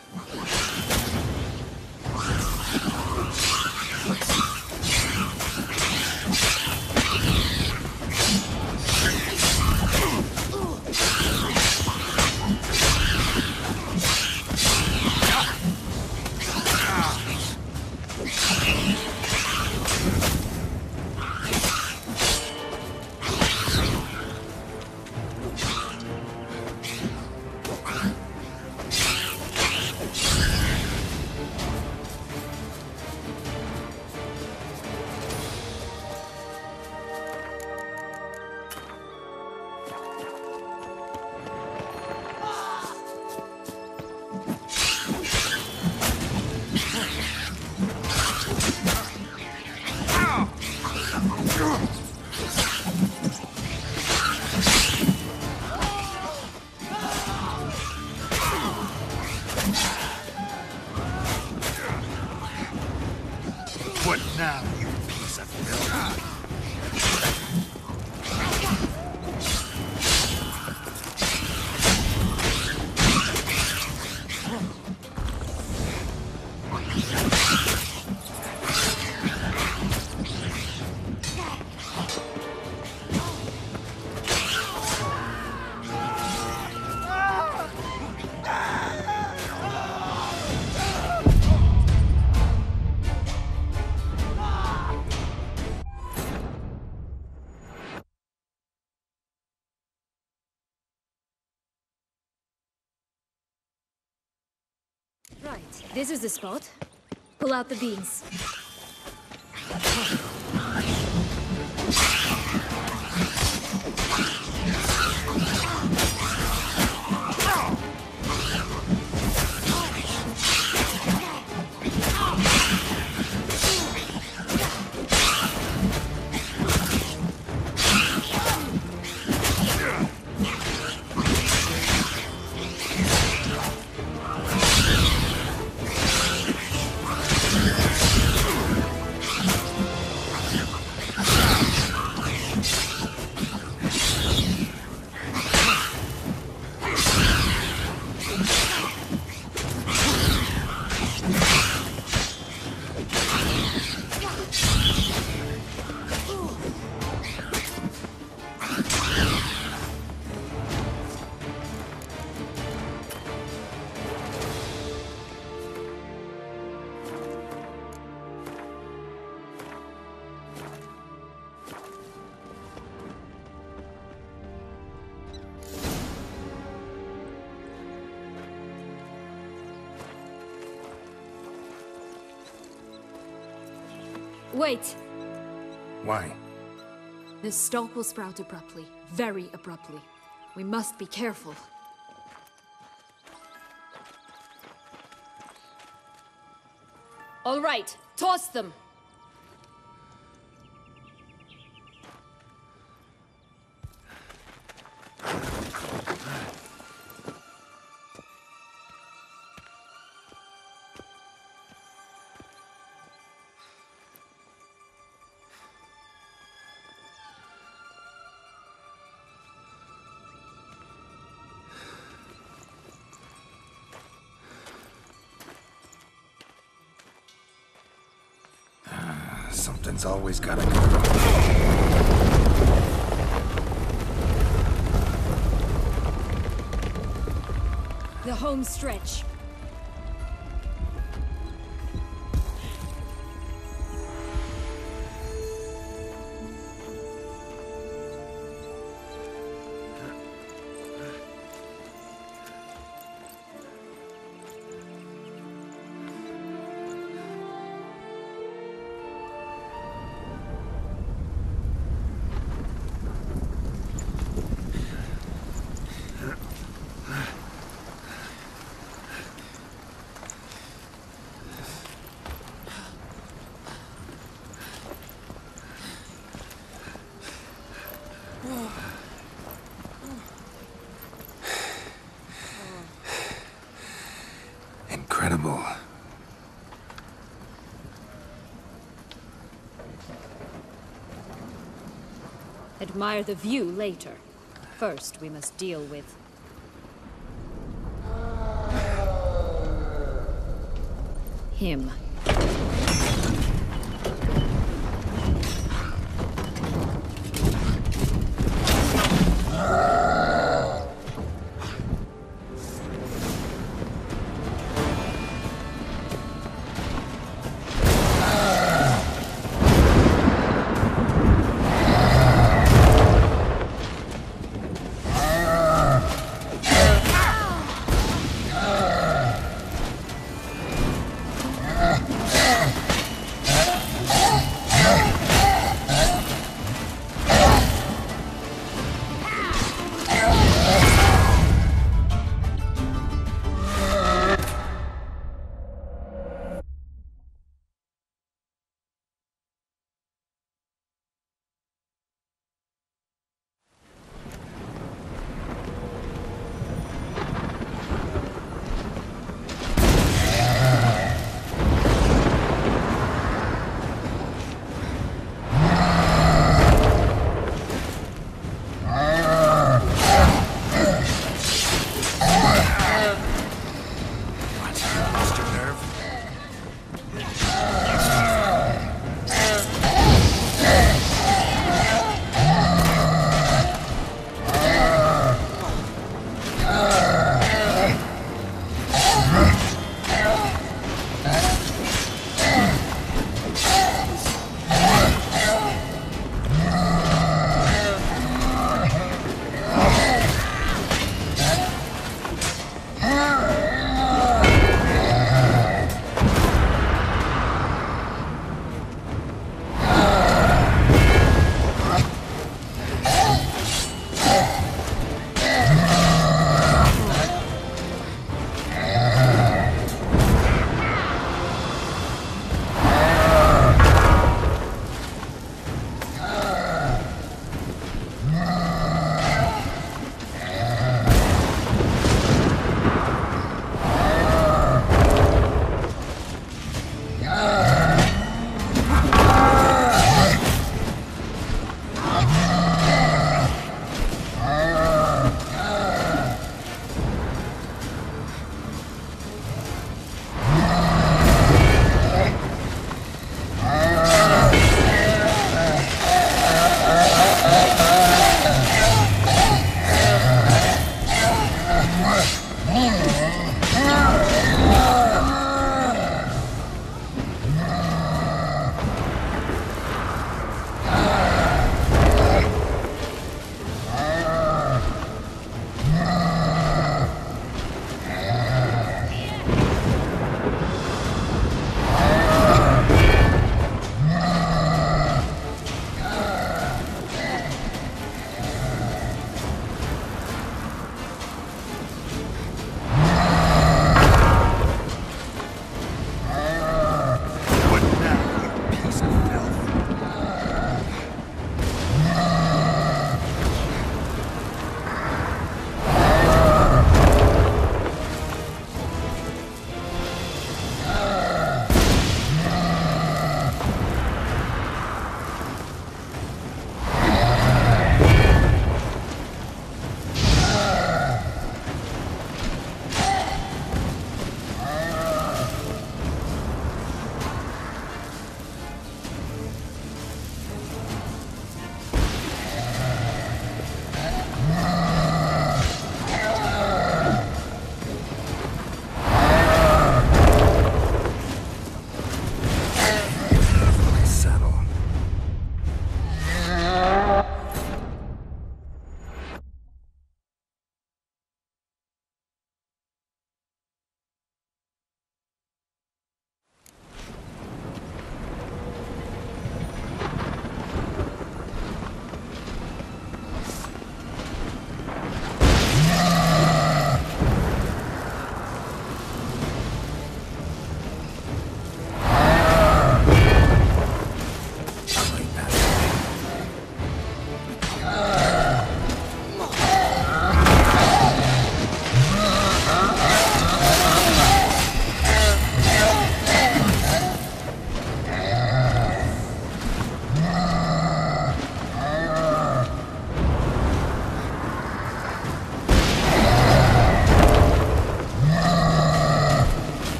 Now, you piece of filth. Right, this is the spot. Pull out the beams. Wait! Why? The stalk will sprout abruptly. Very abruptly. We must be careful. All right! Toss them! Something's always gotta go wrong. The home stretch. Admire the view later. First, we must deal with... him. Ah!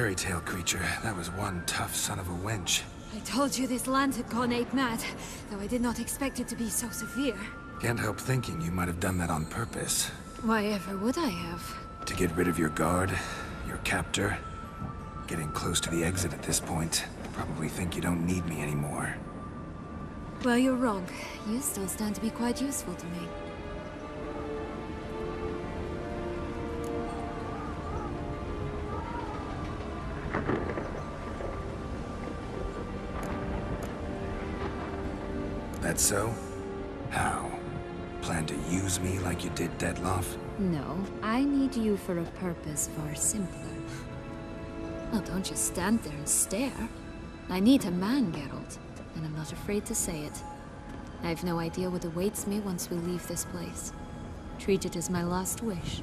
fairy tale creature. That was one tough son of a wench. I told you this land had gone ape mad, though I did not expect it to be so severe. Can't help thinking you might have done that on purpose. Why ever would I have? To get rid of your guard, your captor. Getting close to the exit at this point. Probably think you don't need me anymore. Well, you're wrong. You still stand to be quite useful to me. That's so? How? Plan to use me like you did Dettlaff? No, I need you for a purpose far simpler. Now don't just stand there and stare. I need a man, Geralt, and I'm not afraid to say it. I've no idea what awaits me once we leave this place. Treat it as my last wish.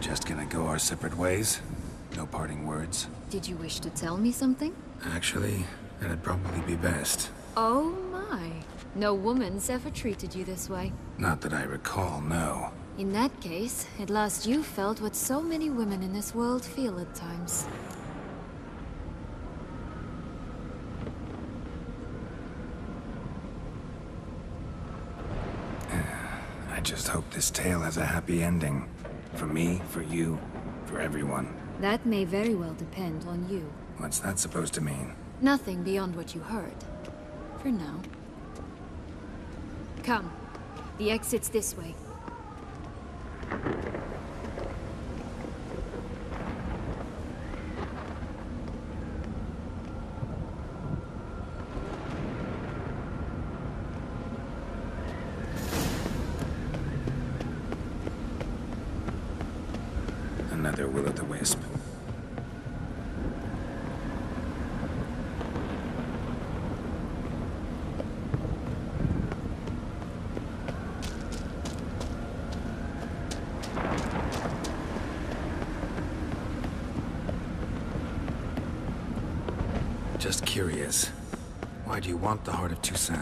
Just gonna go our separate ways. No parting words. Did you wish to tell me something? Actually, that'd probably be best. Oh my. No woman's ever treated you this way. Not that I recall, no. In that case, at last you felt what so many women in this world feel at times. I just hope this tale has a happy ending. For me, for you, for everyone. That may very well depend on you. What's that supposed to mean? Nothing beyond what you heard. For now. Come. The exit's this way. Another will-o'-the-wisp. Just curious, why do you want the heart of Toussaint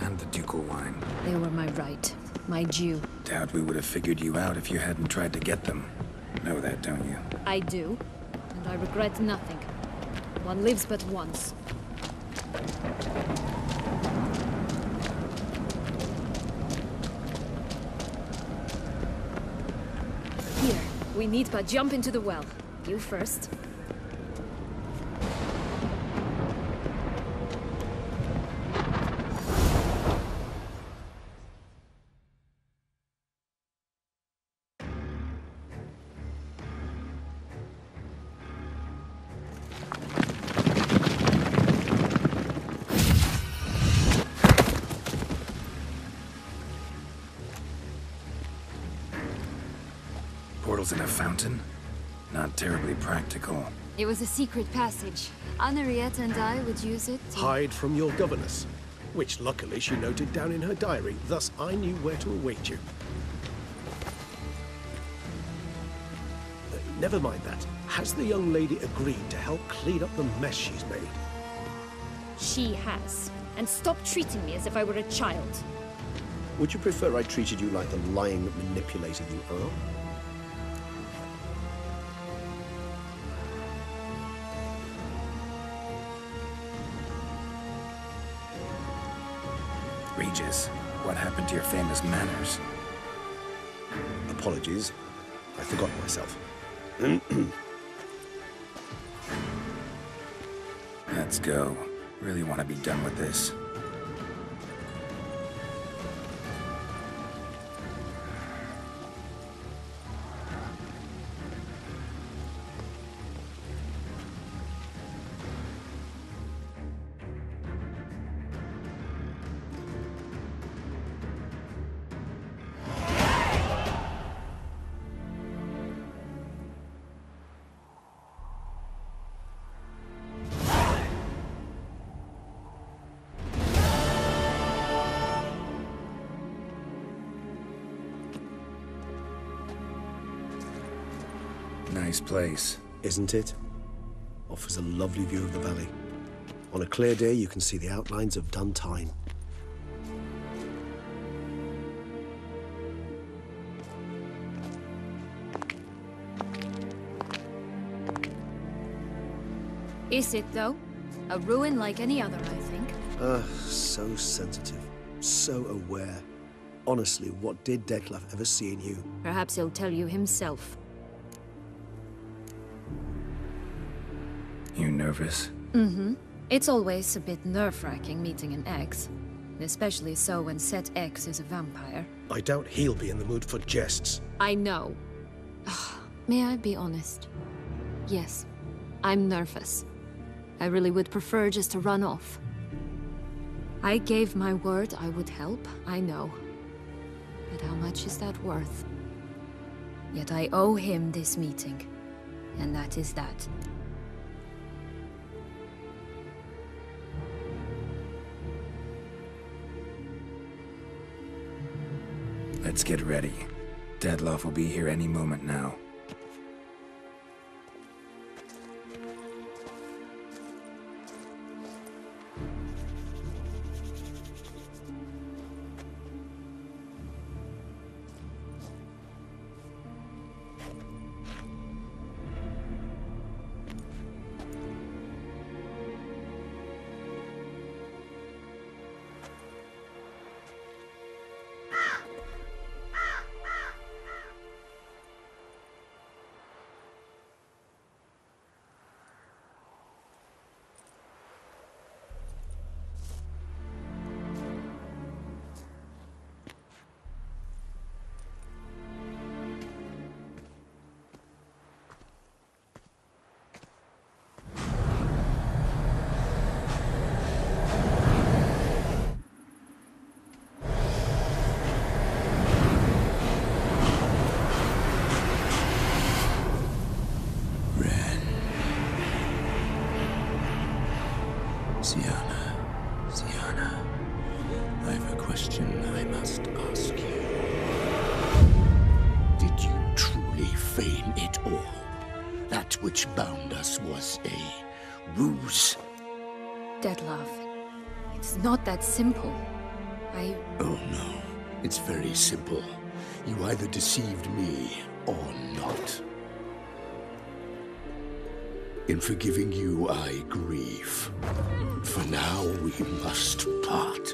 and the ducal wine? They were my right, my due. Doubt we would have figured you out if you hadn't tried to get them. Know that, don't you? I do, and I regret nothing. One lives but once. Here, we need but jump into the well. You first. girls in a fountain? Not terribly practical. It was a secret passage. Anna Henrietta and I would use it to... Hide from your governess, which luckily she noted down in her diary. Thus I knew where to await you. Uh, never mind that. Has the young lady agreed to help clean up the mess she's made? She has. And stop treating me as if I were a child. Would you prefer I treated you like the lying manipulator you are? Regis, what happened to your famous manners? Apologies. I forgot myself. Let's go. Really want to be done with this. Place. Isn't it? Offers a lovely view of the valley. On a clear day, you can see the outlines of Duntine. Is it, though? A ruin like any other, I think. Ah, so sensitive. So aware. Honestly, what did Dettlaff ever see in you? Perhaps he'll tell you himself. You nervous? Mm-hmm. It's always a bit nerve-wracking meeting an ex. Especially so when said ex is a vampire. I doubt he'll be in the mood for jests. I know. May I be honest? Yes, I'm nervous. I really would prefer just to run off. I gave my word I would help, I know. But how much is that worth? Yet I owe him this meeting. And that is that. Let's get ready. Dettlaff will be here any moment now. Syanna, Syanna, I've a question I must ask you. Did you truly feign it all? That which bound us was a ruse? Dettlaff, it's not that simple. I... Oh no, it's very simple. You either deceived me or not. In forgiving you, I grieve. For now, we must part.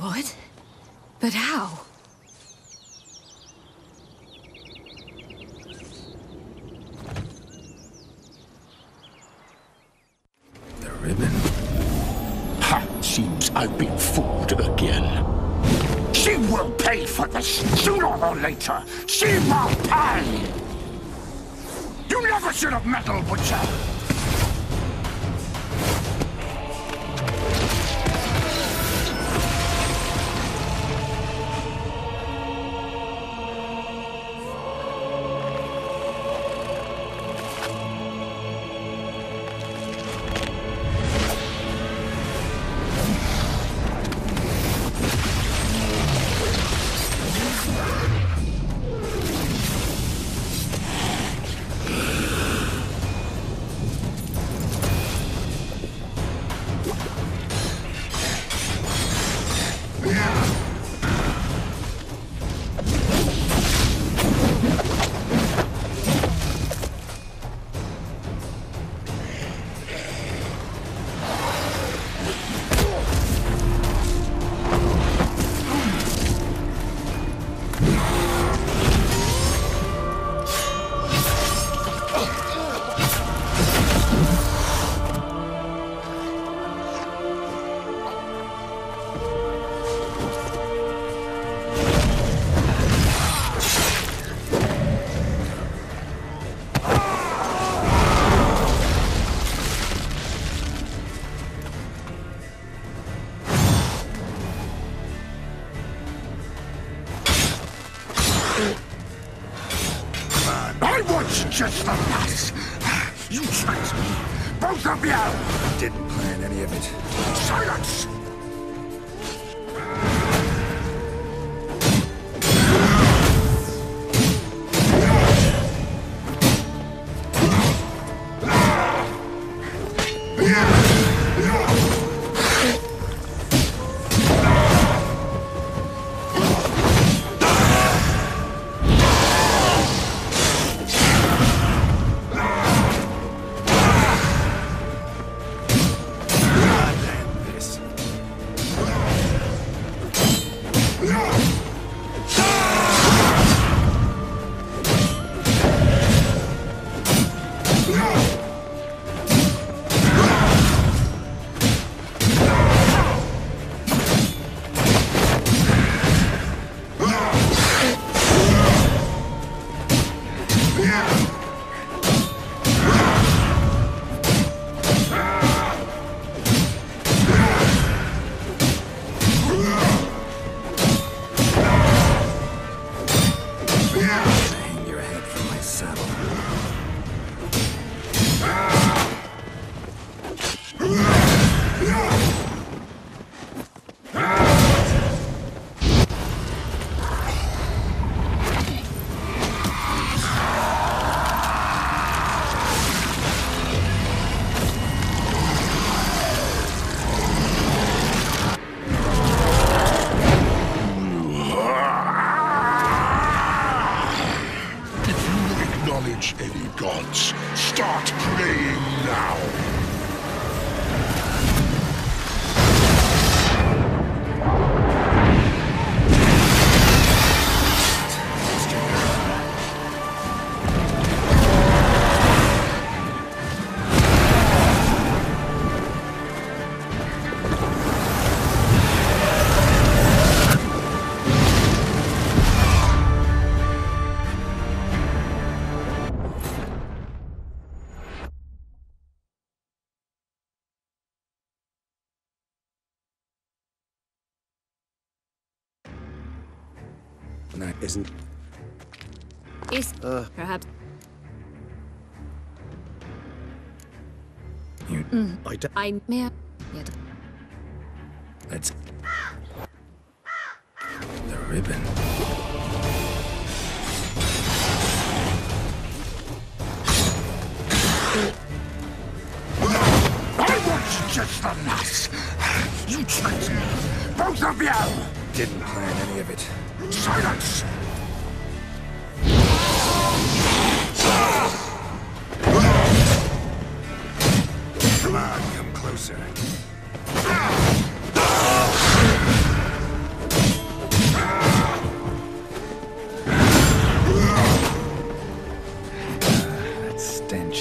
What? But how? The ribbon? Ha! Seems I've been fooled again. She will pay for this, sooner or later! She will pay! You never should have meddled, Butcher! I was just the last. You tricked me. Both of you. Didn't plan any of it. Silence! That isn't. Is uh, perhaps. You. Mm. I don't. I may. Yet. That's. The ribbon. I was just the last. You tricked me, both of you. Didn't plan any of it. Silence! Come on, come closer. That stench.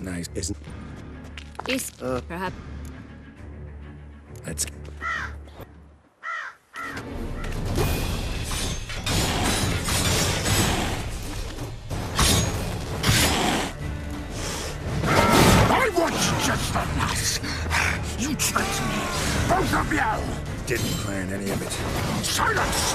Nice, isn't it? Uh, perhaps. Let's. I was just a lass. You tricked me, both of you. Didn't plan any of it. Silence.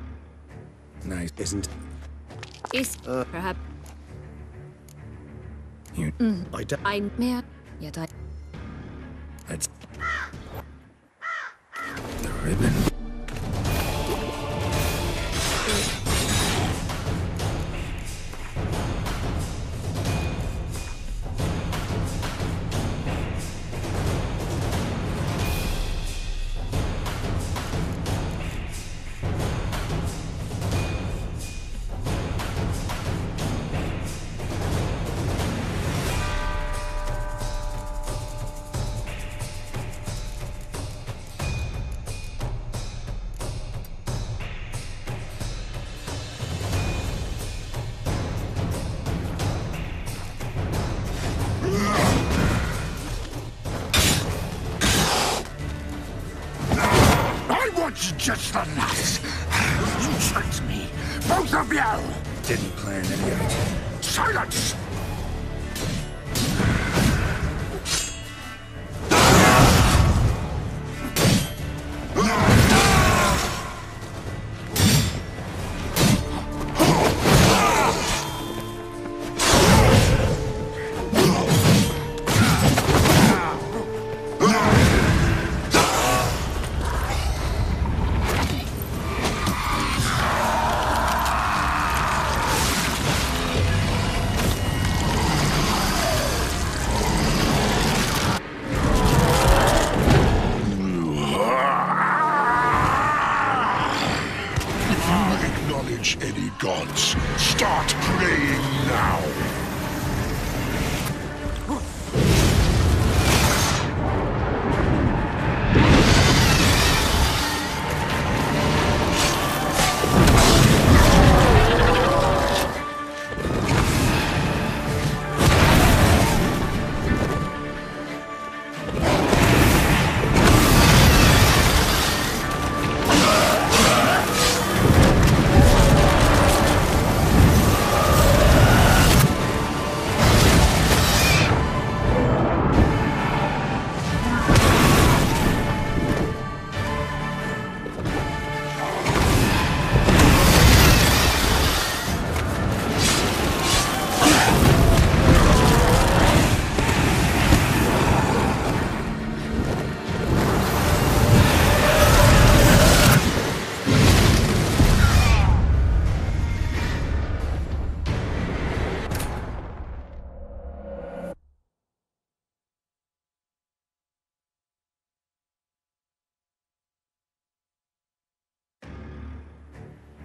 Nice, isn't is uh, perhaps you mm. I don't I'm mad yet I that's the ribbon just the nuts. You tricked me, both of you. Didn't plan any of it. Silence.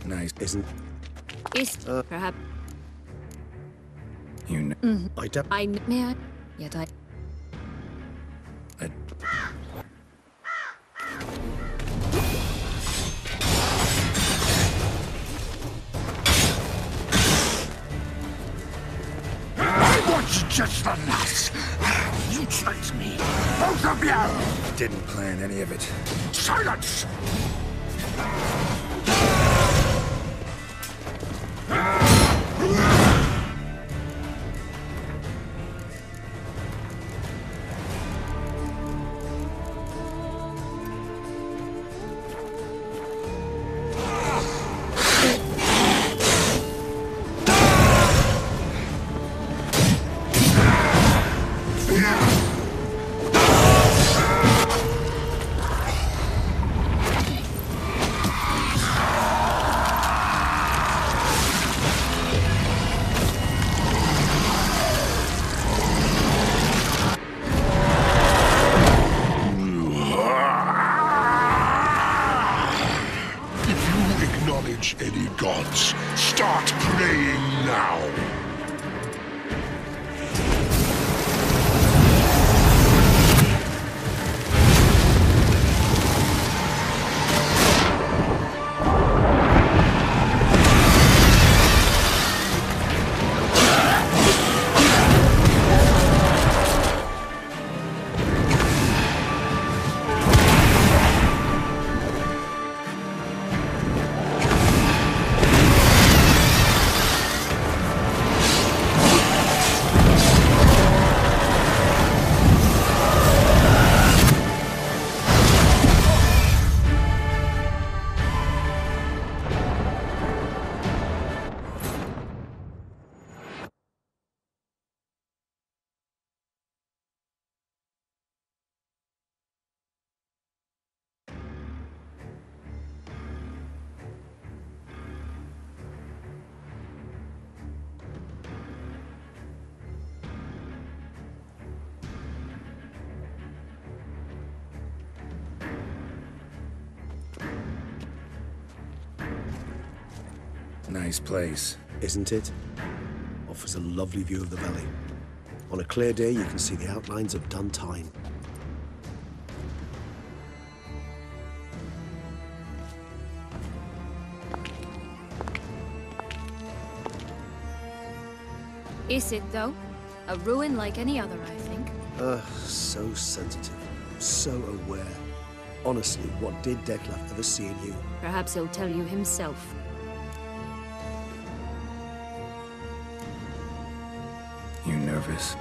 Nice, isn't it? Is uh, perhaps you know mm-hmm. I don't I may I Yet I... I... I want you just the nuts! You tricked me! Both of you! Didn't plan any of it. Silence! Nice place, isn't it? Offers a lovely view of the valley. On a clear day, you can see the outlines of Duntine. Is it, though? A ruin like any other, I think. Uh, so sensitive. So aware. Honestly, what did Dettlaff ever see in you? Perhaps he'll tell you himself.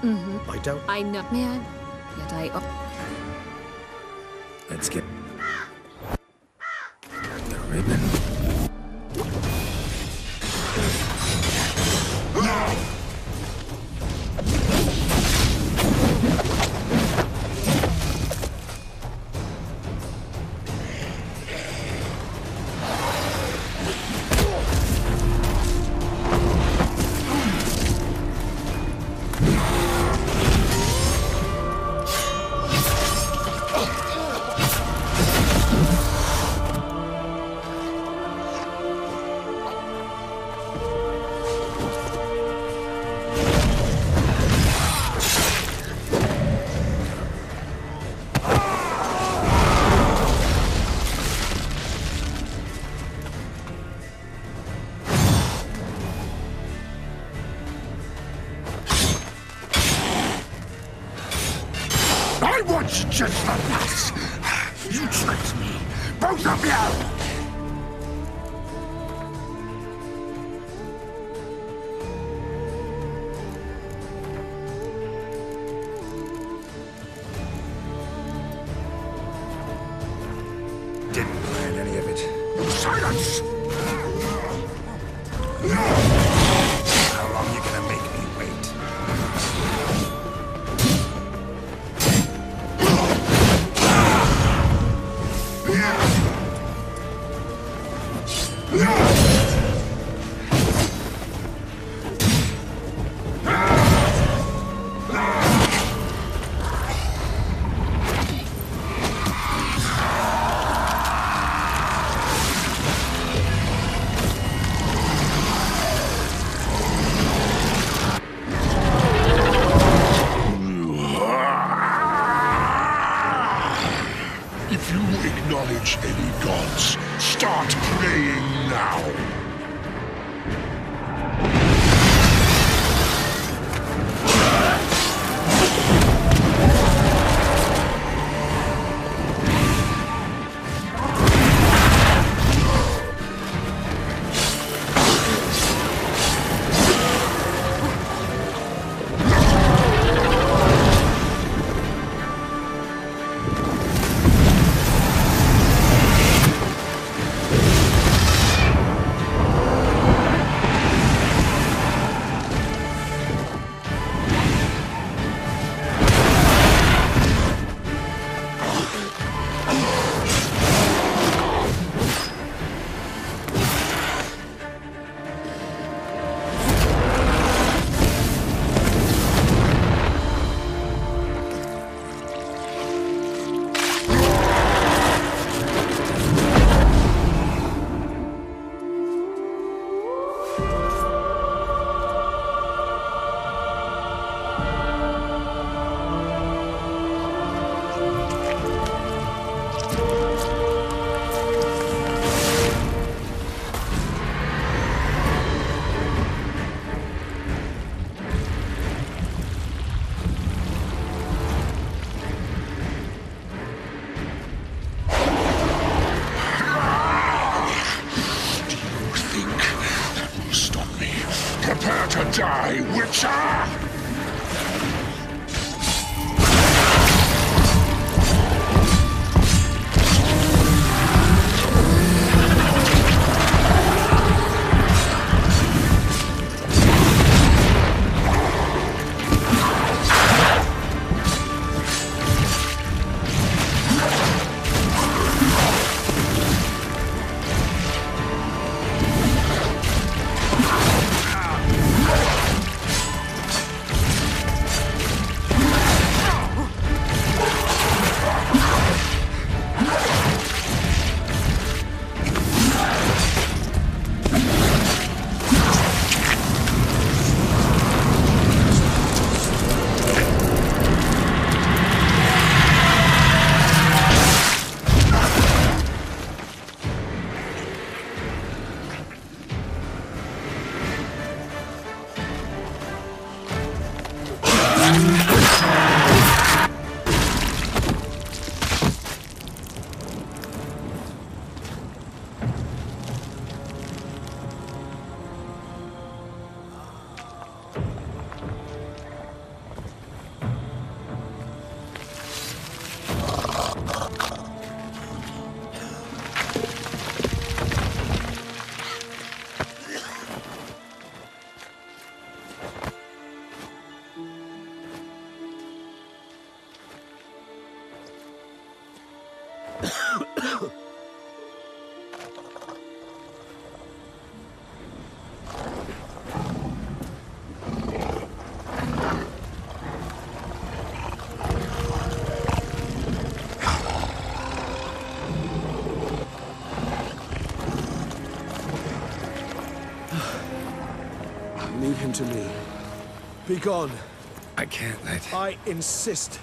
Mm-hmm. I don't. I know. Man, yet I. Oh. Let's get the ribbon. Just the nuts! You tricked me! Both of you! Didn't plan any of it. Silence! How long are you gonna make me wait? Start playing now! To me. Be gone. I can't let... I insist.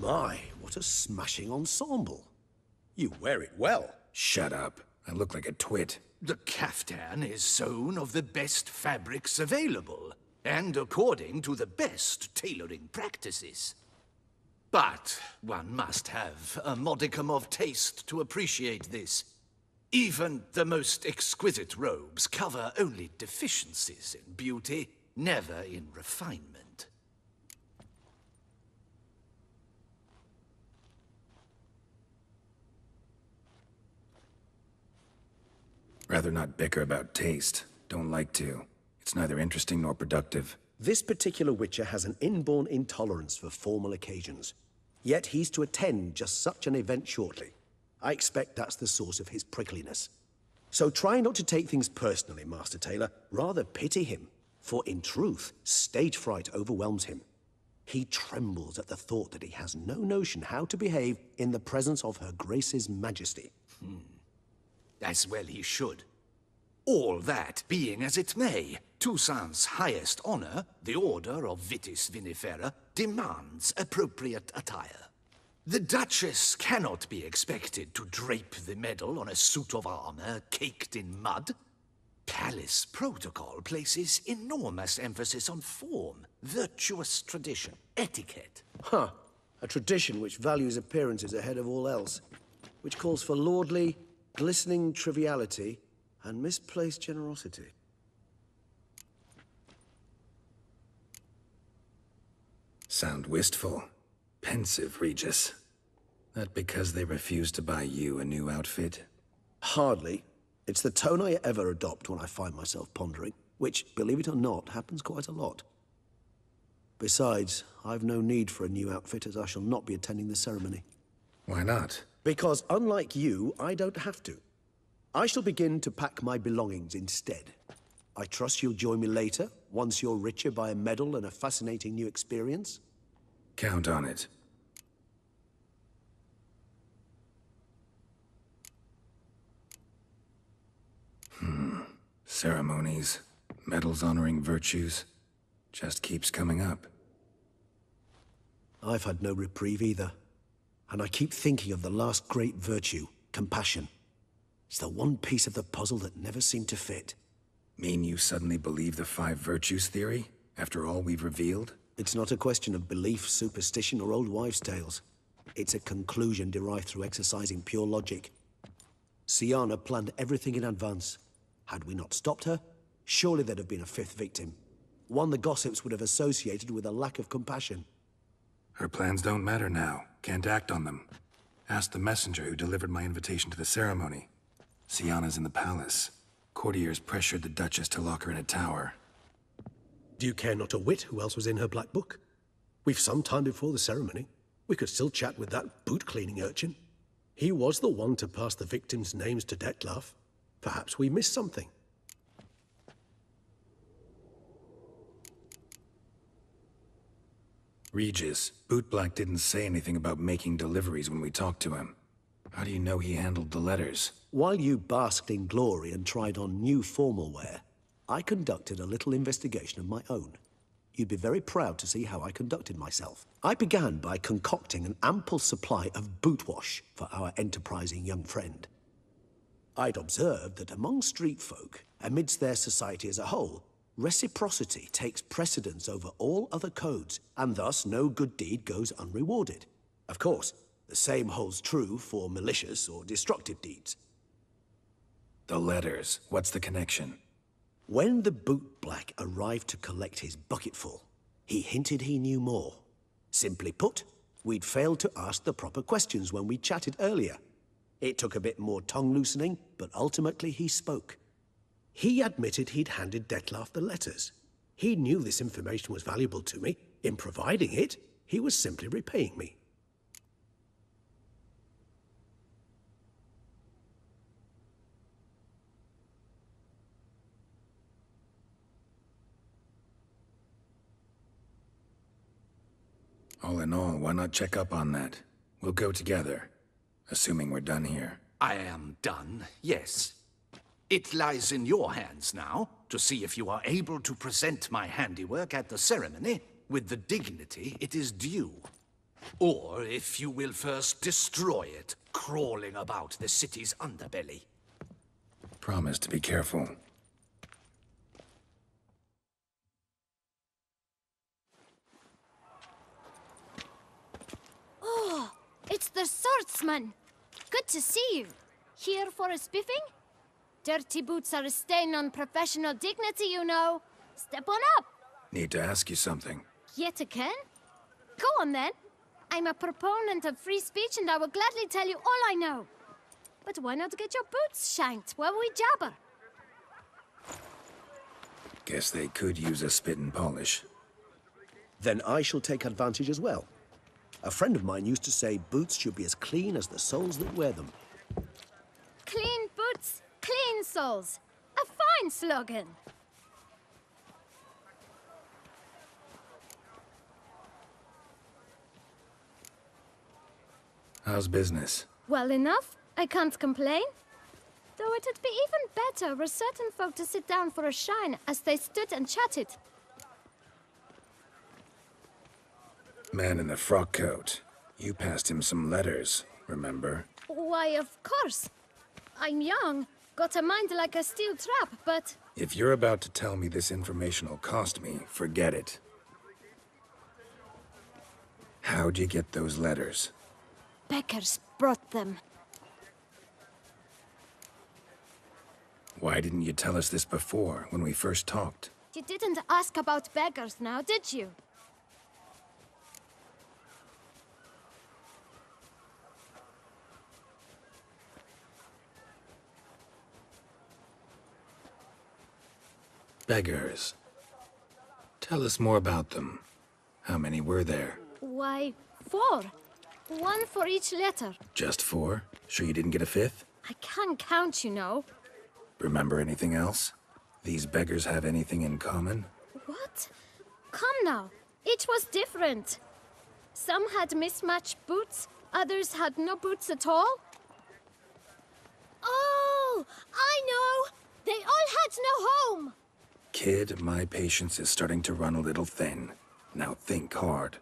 My, what a smashing ensemble. You wear it well. Shut up. I look like a twit. The caftan is sewn of the best fabrics available. and according to the best tailoring practices. But one must have a modicum of taste to appreciate this. Even the most exquisite robes cover only deficiencies in beauty, never in refinement. Rather not bicker about taste. Don't like to. It's neither interesting nor productive. This particular Witcher has an inborn intolerance for formal occasions. Yet he's to attend just such an event shortly. I expect that's the source of his prickliness. So try not to take things personally, Master Taylor. Rather pity him. For in truth, stage fright overwhelms him. He trembles at the thought that he has no notion how to behave in the presence of Her Grace's Majesty. Hmm. As well he should. All that being as it may, Toussaint's highest honor, the Order of Vitis Vinifera, demands appropriate attire. The Duchess cannot be expected to drape the medal on a suit of armor caked in mud. Palace protocol places enormous emphasis on form, virtuous tradition, etiquette. Huh. A tradition which values appearances ahead of all else, which calls for lordly, glistening triviality, and misplaced generosity. Sound wistful, pensive, Regis. That because they refuse to buy you a new outfit? Hardly. It's the tone I ever adopt when I find myself pondering, which, believe it or not, happens quite a lot. Besides, I've no need for a new outfit as I shall not be attending the ceremony. Why not? Because, unlike you, I don't have to. I shall begin to pack my belongings instead. I trust you'll join me later, once you're richer by a medal and a fascinating new experience. Count on it. Hmm. Ceremonies, medals honoring virtues, just keeps coming up. I've had no reprieve either. And I keep thinking of the last great virtue, compassion. It's the one piece of the puzzle that never seemed to fit. Mean you suddenly believe the five virtues theory, after all we've revealed? It's not a question of belief, superstition, or old wives' tales. It's a conclusion derived through exercising pure logic. Syanna planned everything in advance. Had we not stopped her, surely there'd have been a fifth victim. One the gossips would have associated with a lack of compassion. Her plans don't matter now. Can't act on them. Ask the messenger who delivered my invitation to the ceremony. Syanna's in the palace. Courtiers pressured the Duchess to lock her in a tower. Do you care not a whit who else was in her black book? We've some time before the ceremony. We could still chat with that boot-cleaning urchin. He was the one to pass the victims' names to Dettlaff. Perhaps we missed something. Regis, Bootblack didn't say anything about making deliveries when we talked to him. How do you know he handled the letters? While you basked in glory and tried on new formal wear, I conducted a little investigation of my own. You'd be very proud to see how I conducted myself. I began by concocting an ample supply of bootwash for our enterprising young friend. I'd observed that among street folk, amidst their society as a whole, reciprocity takes precedence over all other codes, and thus no good deed goes unrewarded. Of course, the same holds true for malicious or destructive deeds. The letters, what's the connection? When the bootblack arrived to collect his bucketful, he hinted he knew more. Simply put, we'd failed to ask the proper questions when we chatted earlier. It took a bit more tongue loosening, but ultimately he spoke. He admitted he'd handed Dettlaff the letters. He knew this information was valuable to me. In providing it, he was simply repaying me. All in all, why not check up on that? We'll go together, assuming we're done here. I am done, yes. It lies in your hands now, to see if you are able to present my handiwork at the ceremony with the dignity it is due. Or if you will first destroy it, crawling about the city's underbelly. Promise to be careful. swordsman! Good to see you. Here for a spiffing? Dirty boots are a stain on professional dignity, you know. Step on up. Need to ask you something. Yet again? Go on then. I'm a proponent of free speech and I will gladly tell you all I know. But why not get your boots shanked while we jabber? Guess they could use a spit and polish. Then I shall take advantage as well. A friend of mine used to say boots should be as clean as the soles that wear them. Clean boots, clean soles. A fine slogan. How's business? Well enough. I can't complain. Though it'd be even better were certain folk to sit down for a shine as they stood and chatted. Man in the frock coat. You passed him some letters, remember? Why, of course. I'm young, got a mind like a steel trap, but... If you're about to tell me this information will cost me, forget it. How'd you get those letters? Beckers brought them. Why didn't you tell us this before, when we first talked? You didn't ask about beggars now, did you? Beggars. Tell us more about them. How many were there? Why, four. One for each letter. Just four? Sure you didn't get a fifth? I can't count, you know. Remember anything else? These beggars have anything in common? What? Come now. Each was different. Some had mismatched boots, others had no boots at all. Oh, I know! They all had no home! Kid, my patience is starting to run a little thin. Now think hard.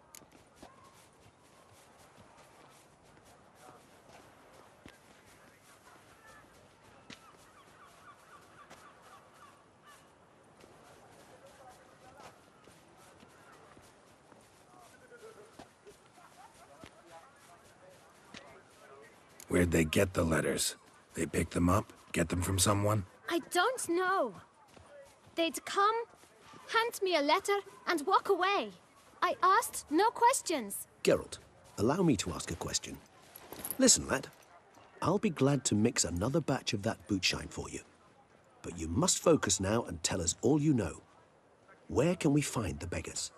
Where'd they get the letters? They picked them up? Get them from someone? I don't know. They'd come, hand me a letter, and walk away. I asked no questions. Geralt, allow me to ask a question. Listen, lad. I'll be glad to mix another batch of that boot shine for you. But you must focus now and tell us all you know. Where can we find the beggars?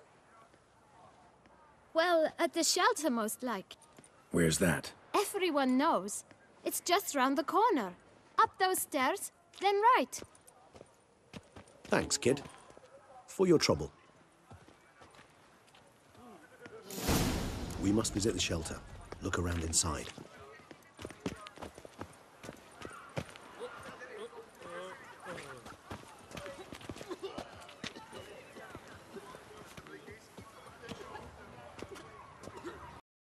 Well, at the shelter, most like. Where's that? Everyone knows. It's just round the corner. Up those stairs, then right. Thanks, kid, for your trouble. We must visit the shelter. Look around inside.